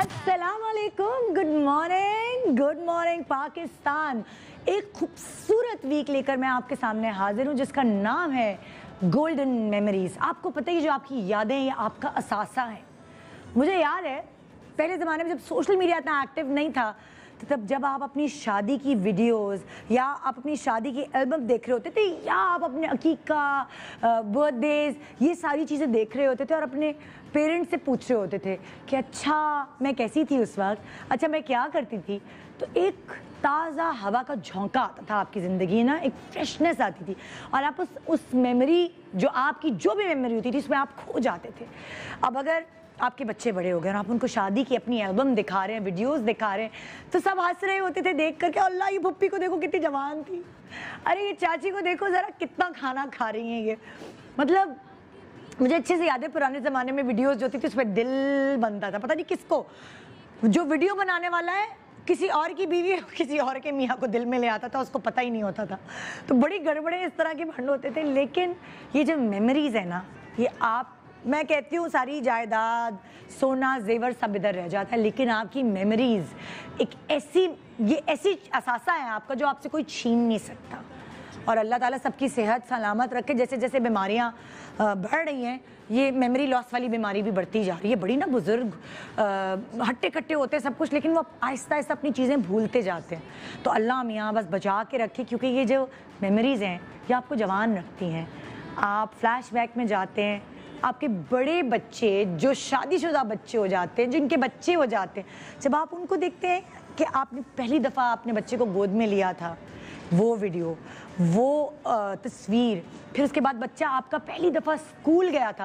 अस्सलामुअलैकुम, good morning Pakistan. एक खूबसूरत वीक लेकर मैं आपके सामने हाजिर हूँ जिसका नाम है गोल्डन मेमोरीज़। आपको पता ही जो आपकी यादें, ये आपका असासा है। मुझे याद है पहले ज़माने में जब सोशल मीडिया इतना एक्टिव नहीं था, तो तब जब आप अपनी शादी की वीडियोस या आप अपनी शादी की एल्बम देख रहे होते थे या आप अपने अकीका, बर्थडेज, ये सारी चीज़ें देख रहे होते थे और अपने पेरेंट्स से पूछ रहे होते थे कि अच्छा मैं कैसी थी उस वक्त, अच्छा मैं क्या करती थी। तो एक ताज़ा हवा का झोंका आता था आपकी ज़िंदगी ना, एक फ्रेशनेस आती थी और आप उस मेमोरी, जो आपकी जो भी मेमोरी होती थी, उसमें आप खो जाते थे। अब अगर आपके बच्चे बड़े हो गए और आप उनको शादी की अपनी एल्बम दिखा रहे हैं, वीडियोस दिखा रहे हैं, तो सब हंस रहे होते थे देख करके, अल्लाह ये भुप्पी को देखो कितनी जवान थी, अरे ये चाची को देखो ज़रा कितना खाना खा रही हैं ये। मतलब मुझे अच्छे से याद है पुराने ज़माने में वीडियोस जो होती थी उसमें दिल बनता था, पता नहीं किसको, जो वीडियो बनाने वाला है किसी और की बीवी किसी और के मियाँ को दिल में ले आता था, उसको पता ही नहीं होता था। तो बड़ी गड़बड़े इस तरह के भंड होते थे। लेकिन ये जो मेमोरीज़ है ना, ये आप, मैं कहती हूँ सारी जायदाद, सोना, जेवर सब इधर रह जाता है, लेकिन आपकी मेमोरीज़ एक ऐसी, ये ऐसी असासा है आपका जो आपसे कोई छीन नहीं सकता। और अल्लाह ताला सबकी सेहत सलामत रखे। जैसे जैसे बीमारियाँ बढ़ रही हैं, ये मेमोरी लॉस वाली बीमारी भी बढ़ती जा रही है। बड़ी ना बुज़ुर्ग हट्टे कट्टे होते हैं सब कुछ, लेकिन वो आहिस्ता आहिस्ता अपनी चीज़ें भूलते जाते हैं। तो अल्लाह हम यहाँ बस बचा के रखे, क्योंकि ये जो मेमोरीज़ हैं ये आपको जवान रखती हैं। आप फ्लैशबैक में जाते हैं, आपके बड़े बच्चे जो शादीशुदा बच्चे हो जाते हैं, जिनके बच्चे हो जाते हैं, जब आप उनको देखते हैं कि आपने पहली दफ़ा आपने बच्चे को गोद में लिया था, वो वीडियो, वो तस्वीर, फिर उसके बाद बच्चा आपका पहली दफ़ा स्कूल गया था,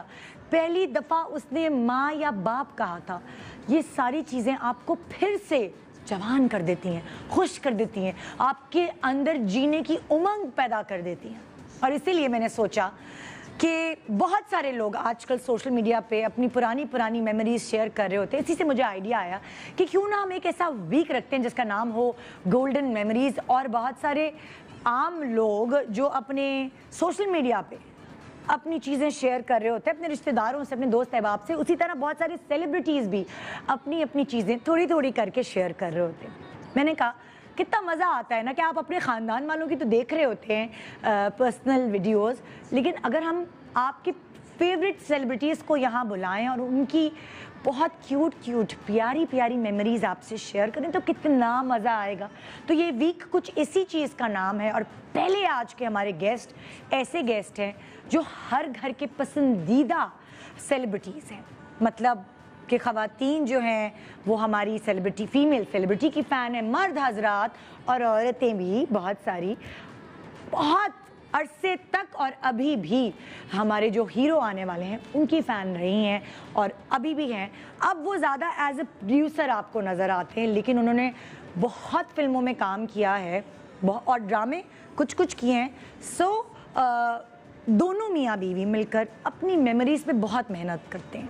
पहली दफ़ा उसने माँ या बाप कहा था, ये सारी चीज़ें आपको फिर से जवान कर देती हैं, खुश कर देती हैं, आपके अंदर जीने की उमंग पैदा कर देती हैं। और इसीलिए मैंने सोचा कि बहुत सारे लोग आजकल सोशल मीडिया पे अपनी पुरानी मेमोरीज शेयर कर रहे होते हैं, इसी से मुझे आइडिया आया कि क्यों ना हम एक ऐसा वीक रखते हैं जिसका नाम हो गोल्डन मेमोरीज़। और बहुत सारे आम लोग जो अपने सोशल मीडिया पे अपनी चीज़ें शेयर कर रहे होते हैं, अपने रिश्तेदारों से, अपने दोस्त अहबाब से, उसी तरह बहुत सारे सेलिब्रिटीज़ भी अपनी अपनी चीज़ें थोड़ी थोड़ी करके शेयर कर रहे होते हैं। मैंने कहा कितना मज़ा आता है ना कि आप अपने ख़ानदान वालों की तो देख रहे होते हैं पर्सनल वीडियोस, लेकिन अगर हम आपके फेवरेट सेलिब्रिटीज़ को यहाँ बुलाएं और उनकी बहुत क्यूट प्यारी मेमोरीज़ आपसे शेयर करें तो कितना मज़ा आएगा। तो ये वीक कुछ इसी चीज़ का नाम है। और पहले आज के हमारे गेस्ट ऐसे गेस्ट हैं जो हर घर के पसंदीदा सेलिब्रिटीज़ हैं, मतलब कि ख़वातीन जो हैं वो हमारी सेलिब्रिटी, फ़ीमेल सेलिब्रिटी की फ़ैन है, मर्द हजरात और औरतें भी बहुत सारी। बहुत अरसे तक और अभी भी हमारे जो हीरो आने वाले हैं उनकी फ़ैन रही हैं और अभी भी हैं। अब वो ज़्यादा एज ए प्रोड्यूसर आपको नज़र आते हैं, लेकिन उन्होंने बहुत फिल्मों में काम किया है और ड्रामे कुछ किए हैं। सो दोनों मियाँ बीवी मिलकर अपनी मेमोरीज़ पे बहुत मेहनत करते हैं।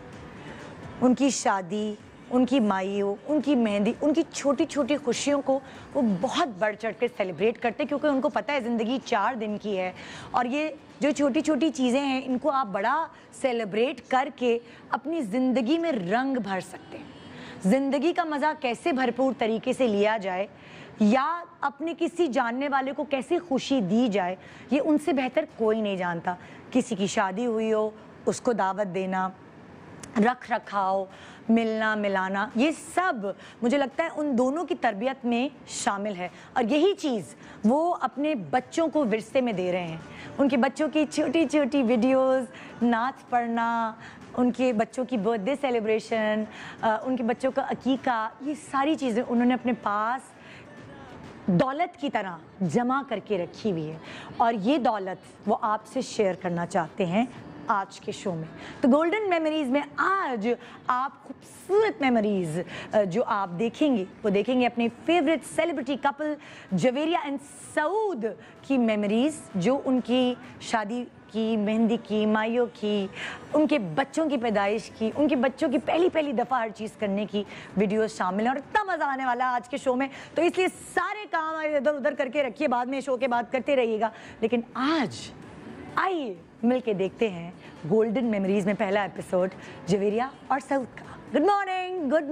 उनकी शादी, उनकी माइयों, उनकी मेहंदी, उनकी छोटी छोटी खुशियों को वो बहुत बढ़ चढ़ के सेलिब्रेट करते हैं, क्योंकि उनको पता है ज़िंदगी 4 दिन की है और ये जो छोटी छोटी चीज़ें हैं इनको आप बड़ा सेलिब्रेट करके अपनी ज़िंदगी में रंग भर सकते हैं। ज़िंदगी का मज़ा कैसे भरपूर तरीके से लिया जाए या अपने किसी जानने वाले को कैसे खुशी दी जाए, ये उनसे बेहतर कोई नहीं जानता। किसी की शादी हुई हो, उसको दावत देना, रख रखाव, मिलना मिलाना, ये सब मुझे लगता है उन दोनों की तरबियत में शामिल है। और यही चीज़ वो अपने बच्चों को विरसे में दे रहे हैं। उनके बच्चों की छोटी छोटी वीडियोस, नाच पढ़ना, उनके बच्चों की बर्थडे सेलिब्रेशन, उनके बच्चों का अकीका, ये सारी चीज़ें उन्होंने अपने पास दौलत की तरह जमा करके रखी हुई है और ये दौलत वो आपसे शेयर करना चाहते हैं आज के शो में। तो गोल्डन मेमोरीज़ में आज आप खूबसूरत मेमोरीज़ जो आप देखेंगे, वो देखेंगे अपने favourite celebrity couple Javeria and Saud की मेमोरीज़, जो उनकी शादी की, मेहंदी की, माइयों की, उनके बच्चों की पैदाइश की, उनके बच्चों की पहली दफ़ा हर चीज़ करने की वीडियो शामिल है। और इतना मज़ा आने वाला आज के शो में, तो इसलिए सारे काम इधर उधर करके रखिए, बाद में शो के बाद करते रहिएगा। लेकिन आज आइए मिल के देखते हैं गोल्डन मेमोरीज़ में पहला एपिसोड जवेरिया और सऊद का। Good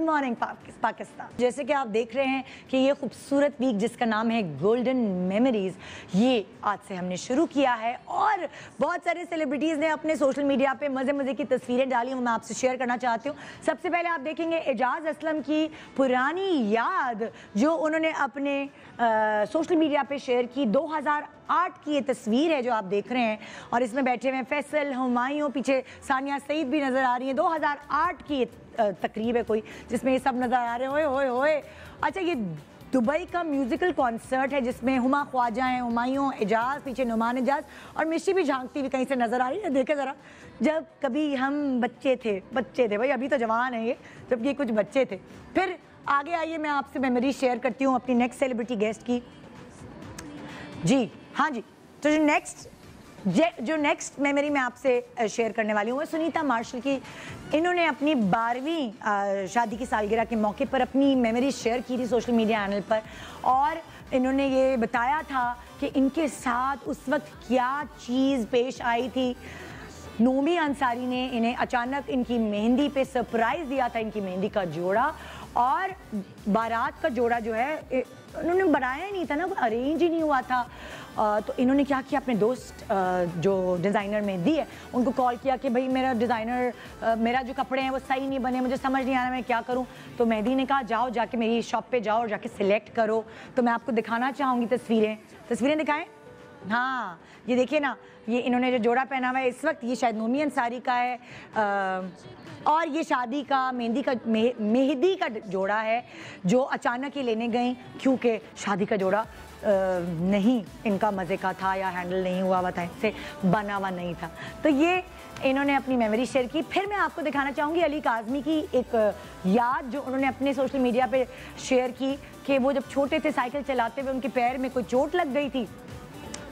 morning Pakistan. जैसे कि आप देख रहे हैं कि ये खूबसूरत वीक जिसका नाम है गोल्डन मेमोरीज, ये आज से हमने शुरू किया है और बहुत सारे सेलिब्रिटीज़ ने अपने सोशल मीडिया पे मज़े की तस्वीरें डाली हूँ, मैं आपसे शेयर करना चाहती हूँ। सबसे पहले आप देखेंगे एजाज असलम की पुरानी याद जो उन्होंने अपने सोशल मीडिया पे शेयर की। 2008 की ये तस्वीर है जो आप देख रहे हैं और इसमें बैठे हुए फैसल हुमायूं, पीछे सानिया सईद भी नज़र आ रही है। 2008 की ये तकरीब है कोई जिसमें ये सब नज़र आ रहे होए होए होए। अच्छा, ये दुबई का म्यूज़िकल कॉन्सर्ट है जिसमें हुमा ख्वाजा हैं, हुमायूं, एजाज, पीछे नुमान इजाज और मिश्री भी झांकती हुई कहीं से नज़र आ रही है। देखे ज़रा, जब कभी हम बच्चे थे भाई, अभी तो जवान है ये, जबकि कुछ बच्चे थे। फिर आगे आइए, मैं आपसे मेमोरी शेयर करती हूँ अपनी नेक्स्ट सेलिब्रिटी गेस्ट की। जी हाँ जी, तो जो नेक्स्ट मेमोरी मैं आपसे शेयर करने वाली हूँ वो सुनीता मार्शल की। इन्होंने अपनी 12वीं शादी की सालगिरह के मौके पर अपनी मेमोरी शेयर की थी सोशल मीडिया चैनल पर और इन्होंने ये बताया था कि इनके साथ उस वक्त क्या चीज़ पेश आई थी। नोमी अंसारी ने इन्हें अचानक इनकी मेहंदी पे सरप्राइज़ दिया था, इनकी मेहंदी का जोड़ा और बारात का जोड़ा जो है उन्होंने बनाया ही नहीं था ना, अरेंज ही नहीं हुआ था। तो इन्होंने क्या किया, अपने दोस्त जो डिज़ाइनर में दी है उनको कॉल किया कि भाई मेरा डिज़ाइनर, मेरा जो कपड़े हैं वो सही नहीं बने, मुझे समझ नहीं आ रहा मैं क्या करूं। तो मेहंदी ने कहा जाओ जाके मेरी शॉप पे जाओ और जाके सिलेक्ट करो। तो मैं आपको दिखाना चाहूँगी तस्वीरें दिखाएँ। हाँ ये देखिए ना, ये इन्होंने जो जोड़ा पहना हुआ है इस वक्त, ये शायद नोमी अंसारी का है और ये शादी का मेहंदी का जोड़ा है जो अचानक ही लेने गई क्योंकि शादी का जोड़ा नहीं इनका मज़े का था या हैंडल नहीं हुआ था, इससे बना हुआ नहीं था। तो ये इन्होंने अपनी मेमोरी शेयर की। फिर मैं आपको दिखाना चाहूँगी अली काज़मी की एक याद जो उन्होंने अपने सोशल मीडिया पर शेयर की कि वो जब छोटे थे साइकिल चलाते हुए उनके पैर में कोई चोट लग गई थी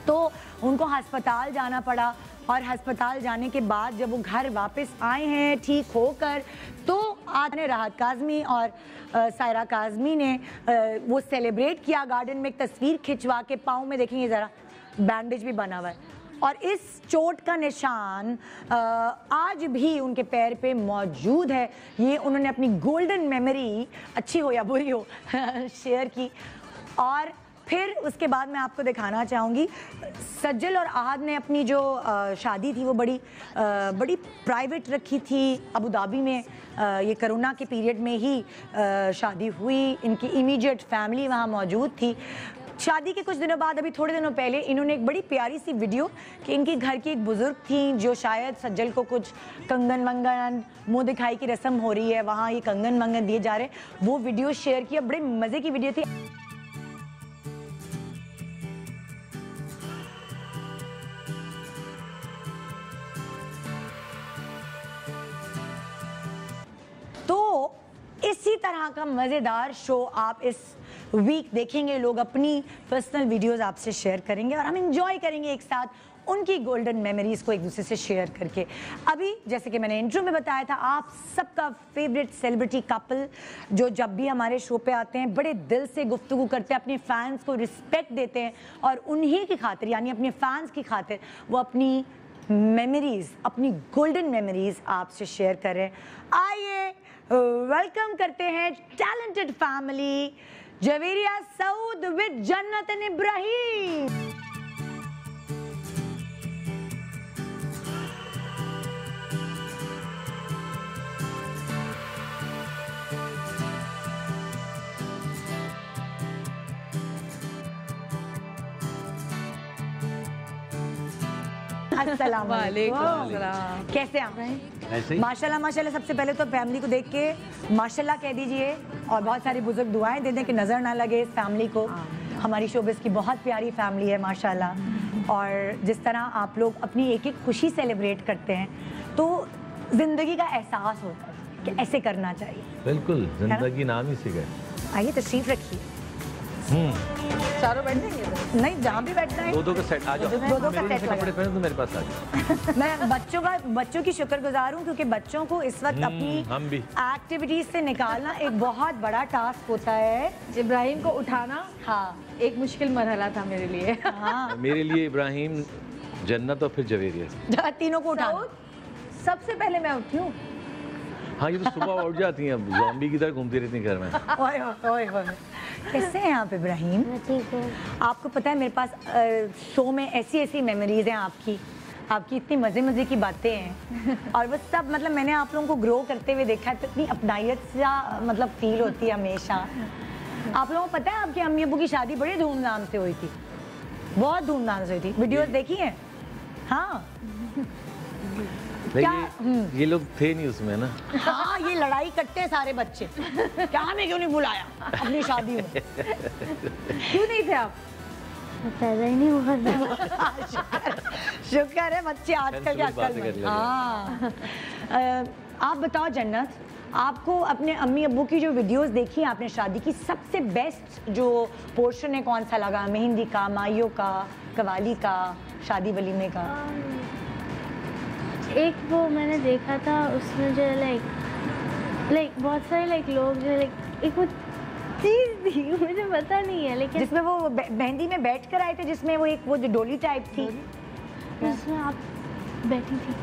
तो उनको हस्पताल जाना पड़ा और हस्पताल जाने के बाद जब वो घर वापस आए हैं ठीक होकर तो आज ने राहत काज़मी और सायरा काज़मी ने वो सेलिब्रेट किया गार्डन में, एक तस्वीर खिंचवा के। पाँव में देखेंगे ज़रा बैंडेज भी बना हुआ है और इस चोट का निशान आज भी उनके पैर पे मौजूद है। ये उन्होंने अपनी गोल्डन मेमोरी, अच्छी हो या बुरी हो, शेयर की। और फिर उसके बाद मैं आपको दिखाना चाहूँगी सजल और आहद ने अपनी जो शादी थी वो बड़ी प्राइवेट रखी थी। अबू धाबी में ये कोरोना के पीरियड में ही शादी हुई, इनकी इमीडिएट फैमिली वहाँ मौजूद थी। शादी के कुछ दिनों बाद, अभी थोड़े दिनों पहले, इन्होंने एक बड़ी प्यारी सी वीडियो कि इनके घर की एक बुज़ुर्ग थी जो शायद सज्जल को कुछ कंगन वंगन, मुँह दिखाई की रस्म हो रही है वहाँ, ये कंगन वंगन दिए जा रहे, वो वीडियो शेयर किया। बड़े मज़े की वीडियो थी। इसी तरह का मज़ेदार शो आप इस वीक देखेंगे। लोग अपनी पर्सनल वीडियोस आपसे शेयर करेंगे और हम एंजॉय करेंगे एक साथ उनकी गोल्डन मेमोरीज़ को एक दूसरे से शेयर करके। अभी जैसे कि मैंने इंट्रो में बताया था, आप सबका फेवरेट सेलिब्रिटी कपल जो जब भी हमारे शो पे आते हैं बड़े दिल से गुफ्तगू करते हैं, अपने फ़ैन्स को रिस्पेक्ट देते हैं और उन्हीं की खातिर, यानी अपने फ़ैन्स की खातिर, वो अपनी मेमोरीज़, अपनी गोल्डन मेमोरीज़ आपसे शेयर कर रहे हैं। आइए वेलकम करते हैं talented family Javeria Saud with Jannat and Ibrahim. अस्सलाम वालेकुम, कैसे आप? माशाल्लाह माशाल्लाह। सबसे पहले तो फैमिली को देख के माशाल्लाह कह दीजिए और बहुत सारी बुजुर्ग दुआएं दे दें कि नज़र ना लगे इस फैमिली को। हमारी शोबिस की बहुत प्यारी फैमिली है माशाल्लाह और जिस तरह आप लोग अपनी एक एक खुशी सेलिब्रेट करते हैं तो ज़िंदगी का एहसास होता है कि ऐसे करना चाहिए। बिल्कुल, जिंदगी नाम ही से गए। आइए तशरीफ रखिए, चारों बैठ जाएंगे। नहीं, जहाँ भी बैठना है दो-दो का सेट। आ जाओ, दो-दो का सेट कपड़े पहनो तो मेरे पास आ जाओ। मैं बच्चों की शुक्रगुजार हूँ क्योंकि बच्चों को इस वक्त अपनी एक्टिविटीज से निकालना एक बहुत बड़ा टास्क होता है। इब्राहिम को उठाना हाँ एक मुश्किल मरहला था मेरे लिए। हाँ मेरे लिए इब्राहिम, जन्नत और फिर जवेरिया, तीनों को उठाओ। सबसे पहले मैं उठी हूँ हाँ ये तो सुबह उठ जाती हैं, ज़ॉम्बी की तरह घूमती रहती हैं घर में। ओए ओए ओए, कैसे हैं आप इब्राहिम? ठीक है। आपको पता है मेरे पास शो में ऐसी ऐसी मेमोरीज हैं आपकी, आपकी इतनी मज़े मज़े की बातें हैं और वो सब मतलब मैंने आप लोगों को ग्रो करते हुए देखा है, तो इतनी अपनायत सा मतलब फील होती है हमेशा। आप लोगों को पता है आपके अम्मी अबू की शादी बड़ी धूमधाम से हुई थी, बहुत धूमधाम से हुई थी, वीडियोस देखी हैं? हाँ ये लोग थे नहीं उसमें ना। हाँ ये लड़ाई करते हैं सारे बच्चे, क्या हमें क्यों नहीं बुलाया अपनी शादी में? क्यों नहीं थे आप? पैदा ही नहीं हुआ था। शुक्र है बच्चे आजकल क्या अक्ल में। हाँ आप बताओ जन्नत, आपको अपने अम्मी अब्बू की जो वीडियोस देखी आपने शादी की, सबसे बेस्ट जो पोर्शन है कौन सा लगा? मेहंदी का, माइयों का, कवाली का, शादी वलीमे का? एक वो मैंने देखा था उसमें जो लाइक बहुत सारे लोग जो एक वो चीज़ थी मुझे पता नहीं है, लेकिन जिसमें वो मेहंदी में बैठ कर आए थे, जिसमें वो एक वो जो डोली टाइप थी जिसमें आप बैठी थी,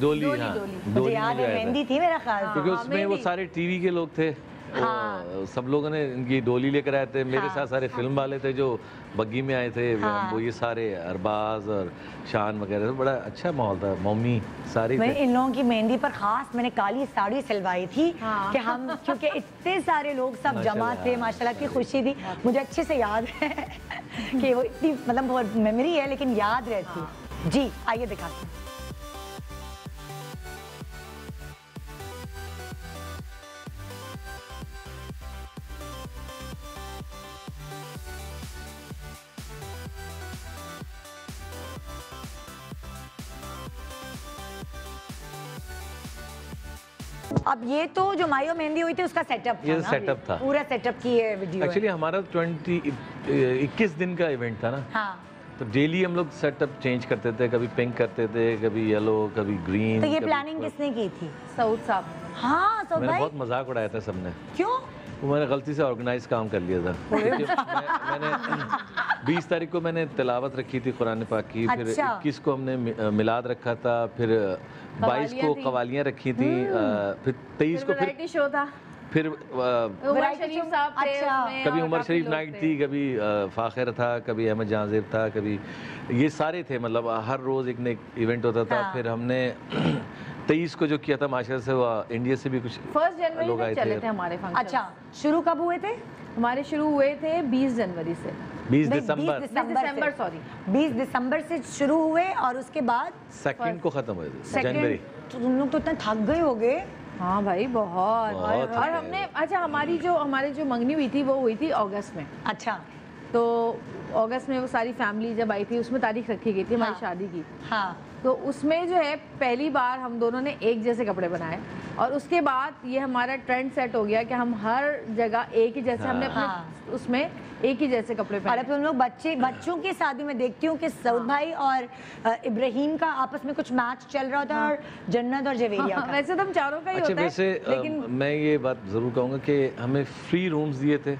डोली मुझे याद है मेहंदी थी मेरा ख्याल, क्योंकि उसमें वो सारे टीवी के लोग थे। हाँ। सब लोगों ने इनकी डोली लेकर आए थे, मेरे साथ सारे फिल्म वाले थे जो बग्गी में आए थे। हाँ। वो ये सारे अरबाज और शान वगैरह, बड़ा अच्छा माहौल था। मम्मी सारी इन लोगों की मेहंदी पर खास मैंने काली साड़ी सिलवाई थी। हाँ। कि हम क्योंकि इतने सारे लोग सब जमा थे, माशाल्लाह की खुशी थी। मुझे अच्छे से याद है कि वो इतनी मतलब मेमोरी है लेकिन याद रहती। जी आइए दिखाते हैं। अब ये तो जो मायो मेहंदी हुई थी उसका सेटअप था, ये सेटअप था पूरा सेटअप की है वीडियो। एक्चुअली हमारा 21 दिन का इवेंट था ना। हाँ। तो डेली हम लोग सेटअप चेंज करते थे, कभी पिंक करते थे, कभी येलो, कभी ग्रीन। तो ये प्लानिंग किसने की थी? सऊद साहब। हाँ सऊद भाई। मैंने बहुत मजाक उड़ाया था सबने। क्यों? वो मैंने गलती से ऑर्गेनाइज काम कर लिया था। मैंने 20 तारीख को मैंने तिलावत रखी थी कुरान पाक की, फिर 21 को हमने मिलाद रखा था, फिर 22 को कवालियाँ रखी थी, फिर 23 को फिर शो था, फिर उमर शरीफ साहब थे। अच्छा। कभी उमर शरीफ नाइट थी, कभी फाखर था, कभी अहमद जहांजेब था, कभी ये सारे थे, मतलब हर रोज़ एक नए इवेंट होता था। हाँ। फिर हमने 23 को जो किया था माशा से हुआ, इंडिया से भी कुछ लोग आए थे हमारे। अच्छा शुरू कब हुए थे हमारे? शुरू हुए थे 20 जनवरी से, 20 दिसंबर सॉरी 20 दिसंबर से शुरू हुए और उसके बाद सेकंड को खत्म हुए थे जनवरी। तुम लोग तो इतना थक गए होगे। हाँ भाई बहुत और हमने अच्छा हमारी जो मंगनी हुई थी वो हुई थी अगस्त में। अच्छा तो अगस्त में वो सारी फैमिली जब आई थी उसमें तारीख रखी गई थी हमारी शादी की। हाँ तो उसमें जो है पहली बार हम दोनों ने एक जैसे कपड़े बनाए और उसके बाद ये हमारा ट्रेंड सेट हो गया कि हम हर जगह एक ही जैसे। हाँ। हमने अपने उसमें एक ही जैसे कपड़े पहने। अरे तुम लोग बच्चों की शादी में देखती हूँ कि सऊद भाई और इब्राहिम का आपस में कुछ मैच चल रहा था। हाँ। और जन्नत और जवेरिया का। वैसे तो हम चारों का ही होता है। वैसे लेकिन मैं ये बात जरूर कहूँगा कि हमें फ्री रूम्स दिए थे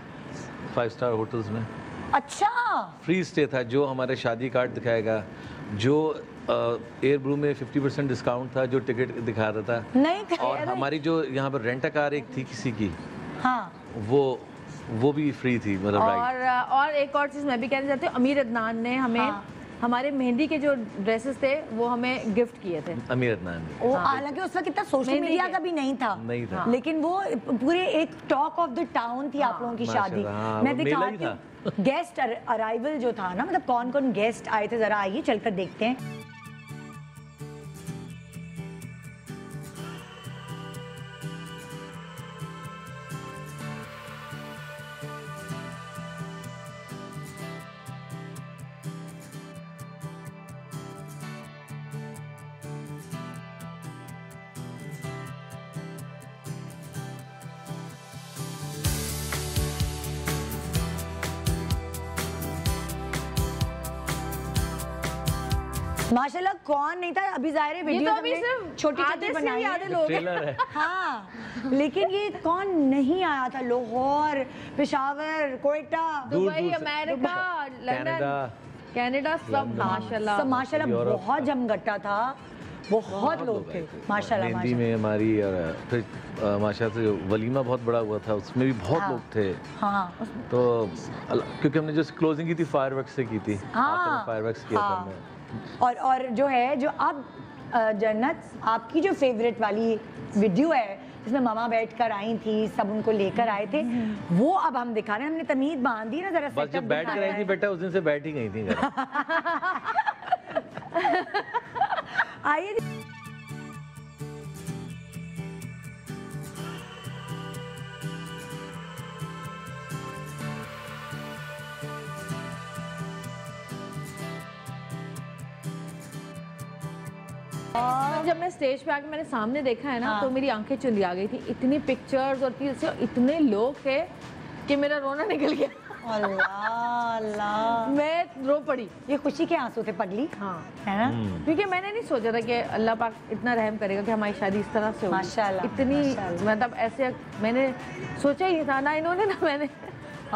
5-स्टार होटल्स में। अच्छा फ्री स्टे था, जो हमारे शादी कार्ड दिखाएगा, जो एयर ब्रू में 50% डिस्काउंट था, जो टिकट दिखा रहा था नहीं, और हमारी जो यहाँ पर रेंट कार एक थी किसी की। हाँ। वो भी फ्री थी मतलब। और एक और चीज़ मैं भी कहना चाहती हूँ, अमीर अदनान ने हमें हमारे मेहंदी के जो ड्रेसेस थे वो हमें गिफ्ट किए थे अमीर अदनान ने। हालांकि उस वक्त इतना सोशल मीडिया का भी नहीं था लेकिन वो पूरे एक टॉक ऑफ द टाउन थी आप लोगों की शादी। मैं दिखा गेस्ट अराइवल जो था ना, मतलब कौन कौन गेस्ट आए थे, जरा आइए चलकर देखते हैं। माशाल्लाह कौन नहीं था अभी, जाहिर है वीडियो तो सिर्फ छोटी-छोटी बनाई है लोग। हाँ लेकिन ये कौन नहीं आया था? Lahore, Peshawar, Quetta, Dubai, America, London, Canada, सब माशाल्लाह बहुत जमघटा था। बहुत लोग थे माशाल्लाह। मेहंदी में हमारी फिर माशा से वलीमा बहुत बड़ा हुआ था, उसमें भी बहुत लोग थे। हाँ तो क्योंकि हमने जो क्लोजिंग की थी फायरवर्क से की थी। हाँ फायरवर्क किया था हमने। और जो है जो अब जन्नत आपकी जो फेवरेट वाली वीडियो है जिसमें मामा बैठकर आई थी, सब उनको लेकर आए थे, वो अब हम दिखा रहे हैं। हमने तमीज बांध दी ना जरा, बस जब बैठ कर आई थी बेटा उस दिन से बैठ ही गई थी। आइए जब मैं स्टेज पे आके मैंने सामने देखा है ना तो मेरी आंखें चुंधिया गई थी। इतनी पिक्चर्स और फिर से इतने लोग थे कि मेरा रोना निकल गया। अल्लाह अल्लाह मैं रो पड़ी। ये खुशी के आंसू थे पगली। हाँ है ना, क्योंकि मैंने नहीं सोचा था कि अल्लाह पाक इतना रहम करेगा कि हमारी शादी इस तरह से माशाल्लाह इतनी मतलब ऐसे मैंने सोचा ही नहीं था, ना इन्होंने ना मैंने।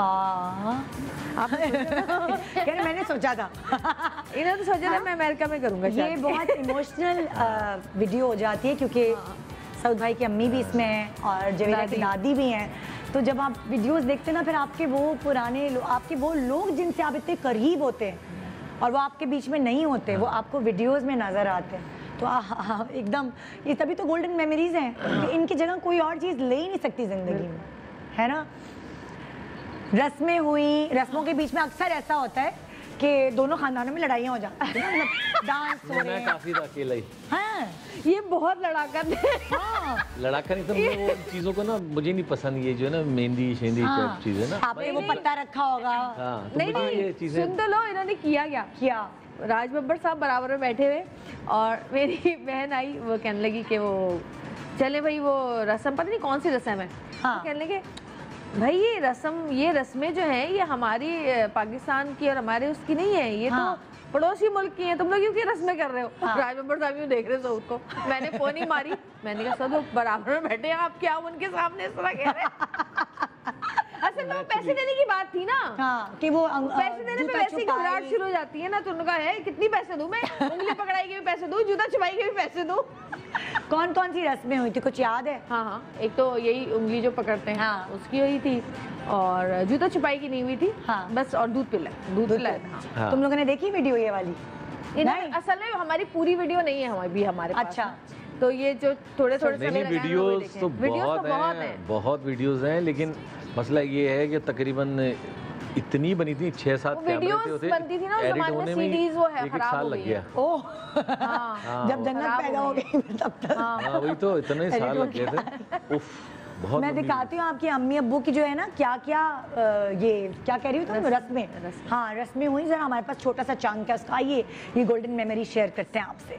मैंने सोचा था इन्होंने तो सोचा था मैं अमेरिका में करूंगा। ये बहुत इमोशनल वीडियो हो जाती है क्योंकि सऊद भाई की अम्मी भी इसमें हैं और जवेरिया की दादी भी हैं। तो जब आप वीडियोस देखते हैं ना फिर आपके वो पुराने आपके वो लोग जिनसे आप इतने करीब होते हैं और वो आपके बीच में नहीं होते, वो आपको वीडियोस में नजर आते हैं। तो एकदम ये तभी तो गोल्डन मेमोरीज हैं, इनकी जगह कोई और चीज़ ले ही नहीं सकती जिंदगी में, है ना। रस्में हुई, रस्मों के बीच में अक्सर ऐसा होता है कि दोनों खानदानों में लड़ाइयाँ हो जाती हैं, मतलब डांस हो रहे हैं। मैं काफी अकेला ही। हाँ ये बहुत लड़ाका है। हाँ लड़ाका नहीं, तो वो चीज़ों को ना मुझे नहीं पसंद। ये जो है ना मेहंदी शेंदी सब चीज़ें ना आपने वो पत्ता रखा होगा। हाँ नहीं नहीं सुन तो लो, इन्होंने किया क्या किया। राज बब्बर साहब बराबर में बैठे हुए और मेरी बहन आई, वो कहने लगी कि वो चले भाई वो रस्म, पता नहीं कौन सी रस्म है, कहने लगे भाई ये रस्म ये रस्में जो हैं ये हमारी पाकिस्तान की और हमारे उसकी नहीं है, ये तो पड़ोसी मुल्क की है, तुम लोग क्यों क्या रस्में कर रहे हो। राज बब्बर साहब यूँ देख रहे सऊद को, मैंने फोन ही मारी, मैंने कहा सऊद बराबर में बैठे हैं आप, क्या आप उनके सामने इस तरह कह रहे हैं। असल में वो पैसे देने की बात थी ना। हाँ, कि वो पैसे देने पे वैसे ही घबराहट शुरू हो जाती है ना, तो उनका है कितनी पैसे दूं मैं, उंगली पकड़ाई के भी पैसे दूं, जूता छुपाई के भी पैसे दूं। कौन कौन सी रस्में हुई थी कुछ याद है। हाँ हाँ एक तो यही उंगली जो पकड़ते हैं हाँ उसकी हुई थी और जूता छुपाई की नहीं हुई थी। हाँ बस, और दूध पिलाया, दूध पिलाया। तुम लोगों ने देखी वीडियो ये वाली? असल में हमारी पूरी वीडियो नहीं है हमारे पास। अच्छा तो ये जो थोड़े थोड़े समय वीडियोस तो बहुत वीडियोस हैं, लेकिन मसला ये है कि तकरीबन इतनी बनी थी 6-7 वीडियोस बनती थी ना उस ज़माने में, सीडीज वो है खराब हो गई। ओह जब जन्नत पैदा हो गई तब तक। हां वही तो, इतने साल लग गए थे। उफ बहुत। मैं दिखाती हूँ आपकी अम्मी अब्बू की जो है ना क्या क्या ये क्या कह रही हो तुम, रस्में। हाँ रस्में हुई, जरा हमारे पास छोटा सा चंक है उसका, आइए ये गोल्डन मेमोरी शेयर करते हैं आपसे।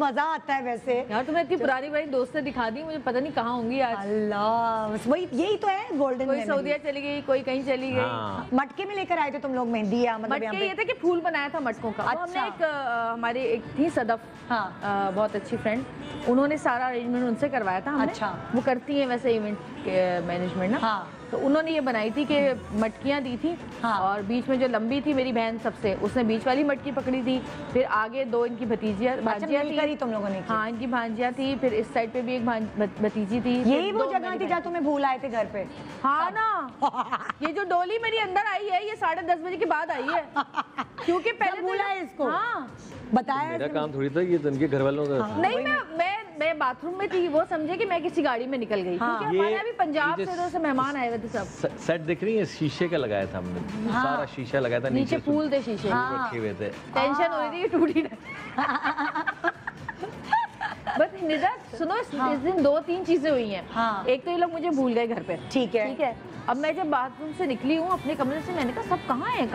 मजा आता है वैसे यार, तुमने इतनी पुरानी वाली दोस्त से दिखा दी, मुझे पता नहीं कहाँ होंगी आज। अल्लाह वही यही तो है गोल्डन। कोई सऊदीया चली गई, कोई कहीं चली गई। हाँ। मटके में लेकर आए थे तुम लोग मेहंदी, मतलब ये था कि फूल बनाया था मटकों का। अच्छा। हमने एक हमारी एक थी सदफ, हाँ बहुत अच्छी फ्रेंड, उन्होंने सारा अरेंजमेंट उनसे करवाया था। अच्छा वो करती है वैसे इवेंट मैनेजमेंट ना। हाँ तो उन्होंने ये बनाई थी कि मटकियाँ दी थी। हाँ। और बीच में जो लंबी थी मेरी बहन सबसे, उसने बीच वाली मटकी पकड़ी थी, फिर आगे दो इनकी भांजिया थी तुम लोगों ने। हाँ इनकी भांजिया थी, फिर इस साइड पे भी एक भतीजी थी। यही वो जगह थी जहाँ तुम्हें भूल आए थे घर पे। हाँ ना ये जो डोली मेरी अंदर आई है ये 10:30 बजे के बाद आई है, क्योंकि पहले भूला है इसको। हाँ बताया मेरा काम थोड़ी था ये, तो इनके घर वालों का। नहीं मैं बाथरूम में थी, वो समझे कि मैं किसी गाड़ी में निकल गई। हाँ। क्योंकि हमारे अभी पंजाब से मेहमान आए हुए थे सब। सेट दिख रही है, शीशे का लगाया था हमने। हाँ। सारा शीशा लगाया था, नीचे फूल थे शीशे। हाँ। रखे हुए थे, टेंशन हो रही थी कि टूटी ना। बट निदा सुनो, इस दिन 2-3 चीजें हुई हैं। हाँ। एक तो ये लोग मुझे भूल गए घर पे। ठीक है अब मैं जब बाथरूम से निकली हूँ अपने कमरे से, मैंने कहा सब कहाँ है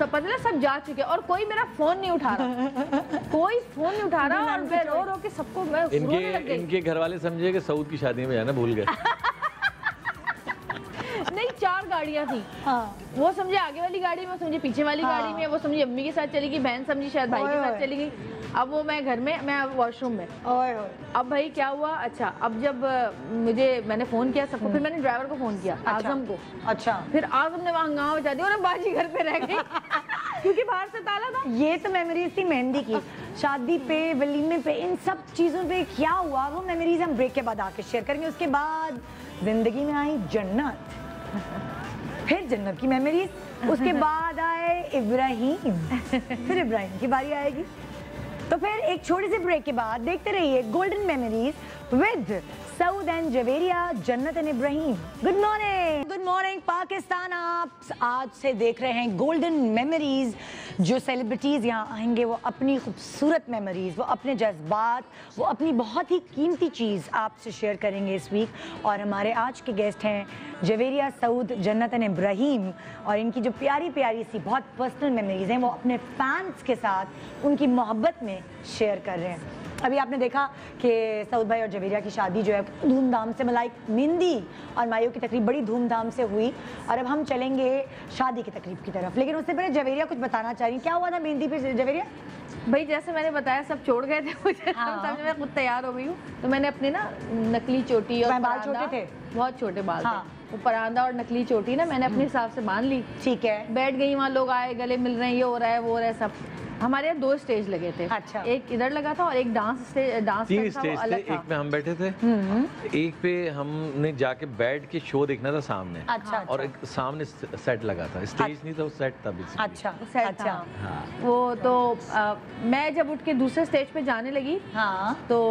सब पता ना सब जा चुके और कोई मेरा फोन नहीं उठा रहा, कोई फोन नहीं उठा रहा और मैं रो रो के सबको मैं रोने लग गई। इनके घर वाले समझे कि सऊद की शादी में जाना भूल गए। नहीं, चार गाड़ियाँ थी, वो समझे आगे वाली गाड़ी में, समझे पीछे वाली गाड़ी में, वो समझे अम्मी के साथ चली गई, बहन समझी शायद भाई के साथ चली गई। अब वो मैं घर में, मैं वॉशरूम में, अब भाई क्या हुआ, अच्छा अब जब मुझे मैंने फोन किया सबको, फिर मैंने ड्राइवर को फोन किया आजम को, अच्छा फिर आजम ने वहाँ हंगामा मचा दिया और बाजी घर पे रह गई क्योंकि बाहर से ताला था। ये तो मेमोरीज थी मेहंदी की, शादी पे, वलीमे पे, इन सब चीज़ों पे क्या हुआ वो मेमोरीज हम ब्रेक के बाद आके शेयर करेंगे। उसके बाद जिंदगी में आई जन्नत, फिर जन्नत की मेमोरीज, उसके बाद आए इब्राहिम, फिर इब्राहिम की बारी आएगी। तो फिर एक छोटे से ब्रेक के बाद देखते रहिए golden memories with Saud and Javeria, Jannat and Ibrahim. Good morning, good morning Pakistan. आप आज से देख रहे हैं गोल्डन मेमोरीज। जो सेलिब्रिटीज़ यहाँ आएंगे वो अपनी खूबसूरत मेमोरीज, वो अपने जज्बात, वो अपनी बहुत ही कीमती चीज़ आपसे शेयर करेंगे इस वीक। और हमारे आज के गेस्ट हैं जवेरिया, सऊद, जन्नत एंड इब्राहिम, और इनकी जो प्यारी प्यारी सी बहुत पर्सनल मेमोरीज़ हैं वो अपने फैंस के साथ उनकी मोहब्बत में शेयर कर रहे हैं। अभी आपने देखा कि सऊद भाई और जवेरिया की शादी जो है धूमधाम से, मलाई मेहंदी और मायों की तकरीब बड़ी धूमधाम से हुई, और अब हम चलेंगे शादी की तकरीब की तरफ। लेकिन उससे पहले जवेरिया कुछ बताना चाह रही, क्या हुआ था मेहंदी पे जवेरिया? भाई जैसे मैंने बताया सब छोड़ गए थे मुझे, तो मैं खुद तैयार हो गई हूँ, तो मैंने अपने ना नकली चोटी और बाल छोटे थे, बहुत छोटे बाल, वो परांदा और नकली चोटी ना मैंने अपने हिसाब से बांध ली, ठीक है, बैठ गई वहाँ, लोग आए, गले मिल रहे हैं, ये हो रहा है, वो हो रहा है, सब। हमारे यहाँ दो स्टेज लगे थे, अच्छा, एक इधर लगा था और एक डांस स्टेज था, एक में हम बैठे थे, एक पे हमने जाके बैठ के शो देखना था सामने, अच्छा, और एक सामने सेट लगा था, स्टेज नहीं था, वो सेट था, अच्छा, सेट, अच्छा, हाँ। वो तो मैं जब उठ के दूसरे स्टेज पे जाने लगी, हाँ, तो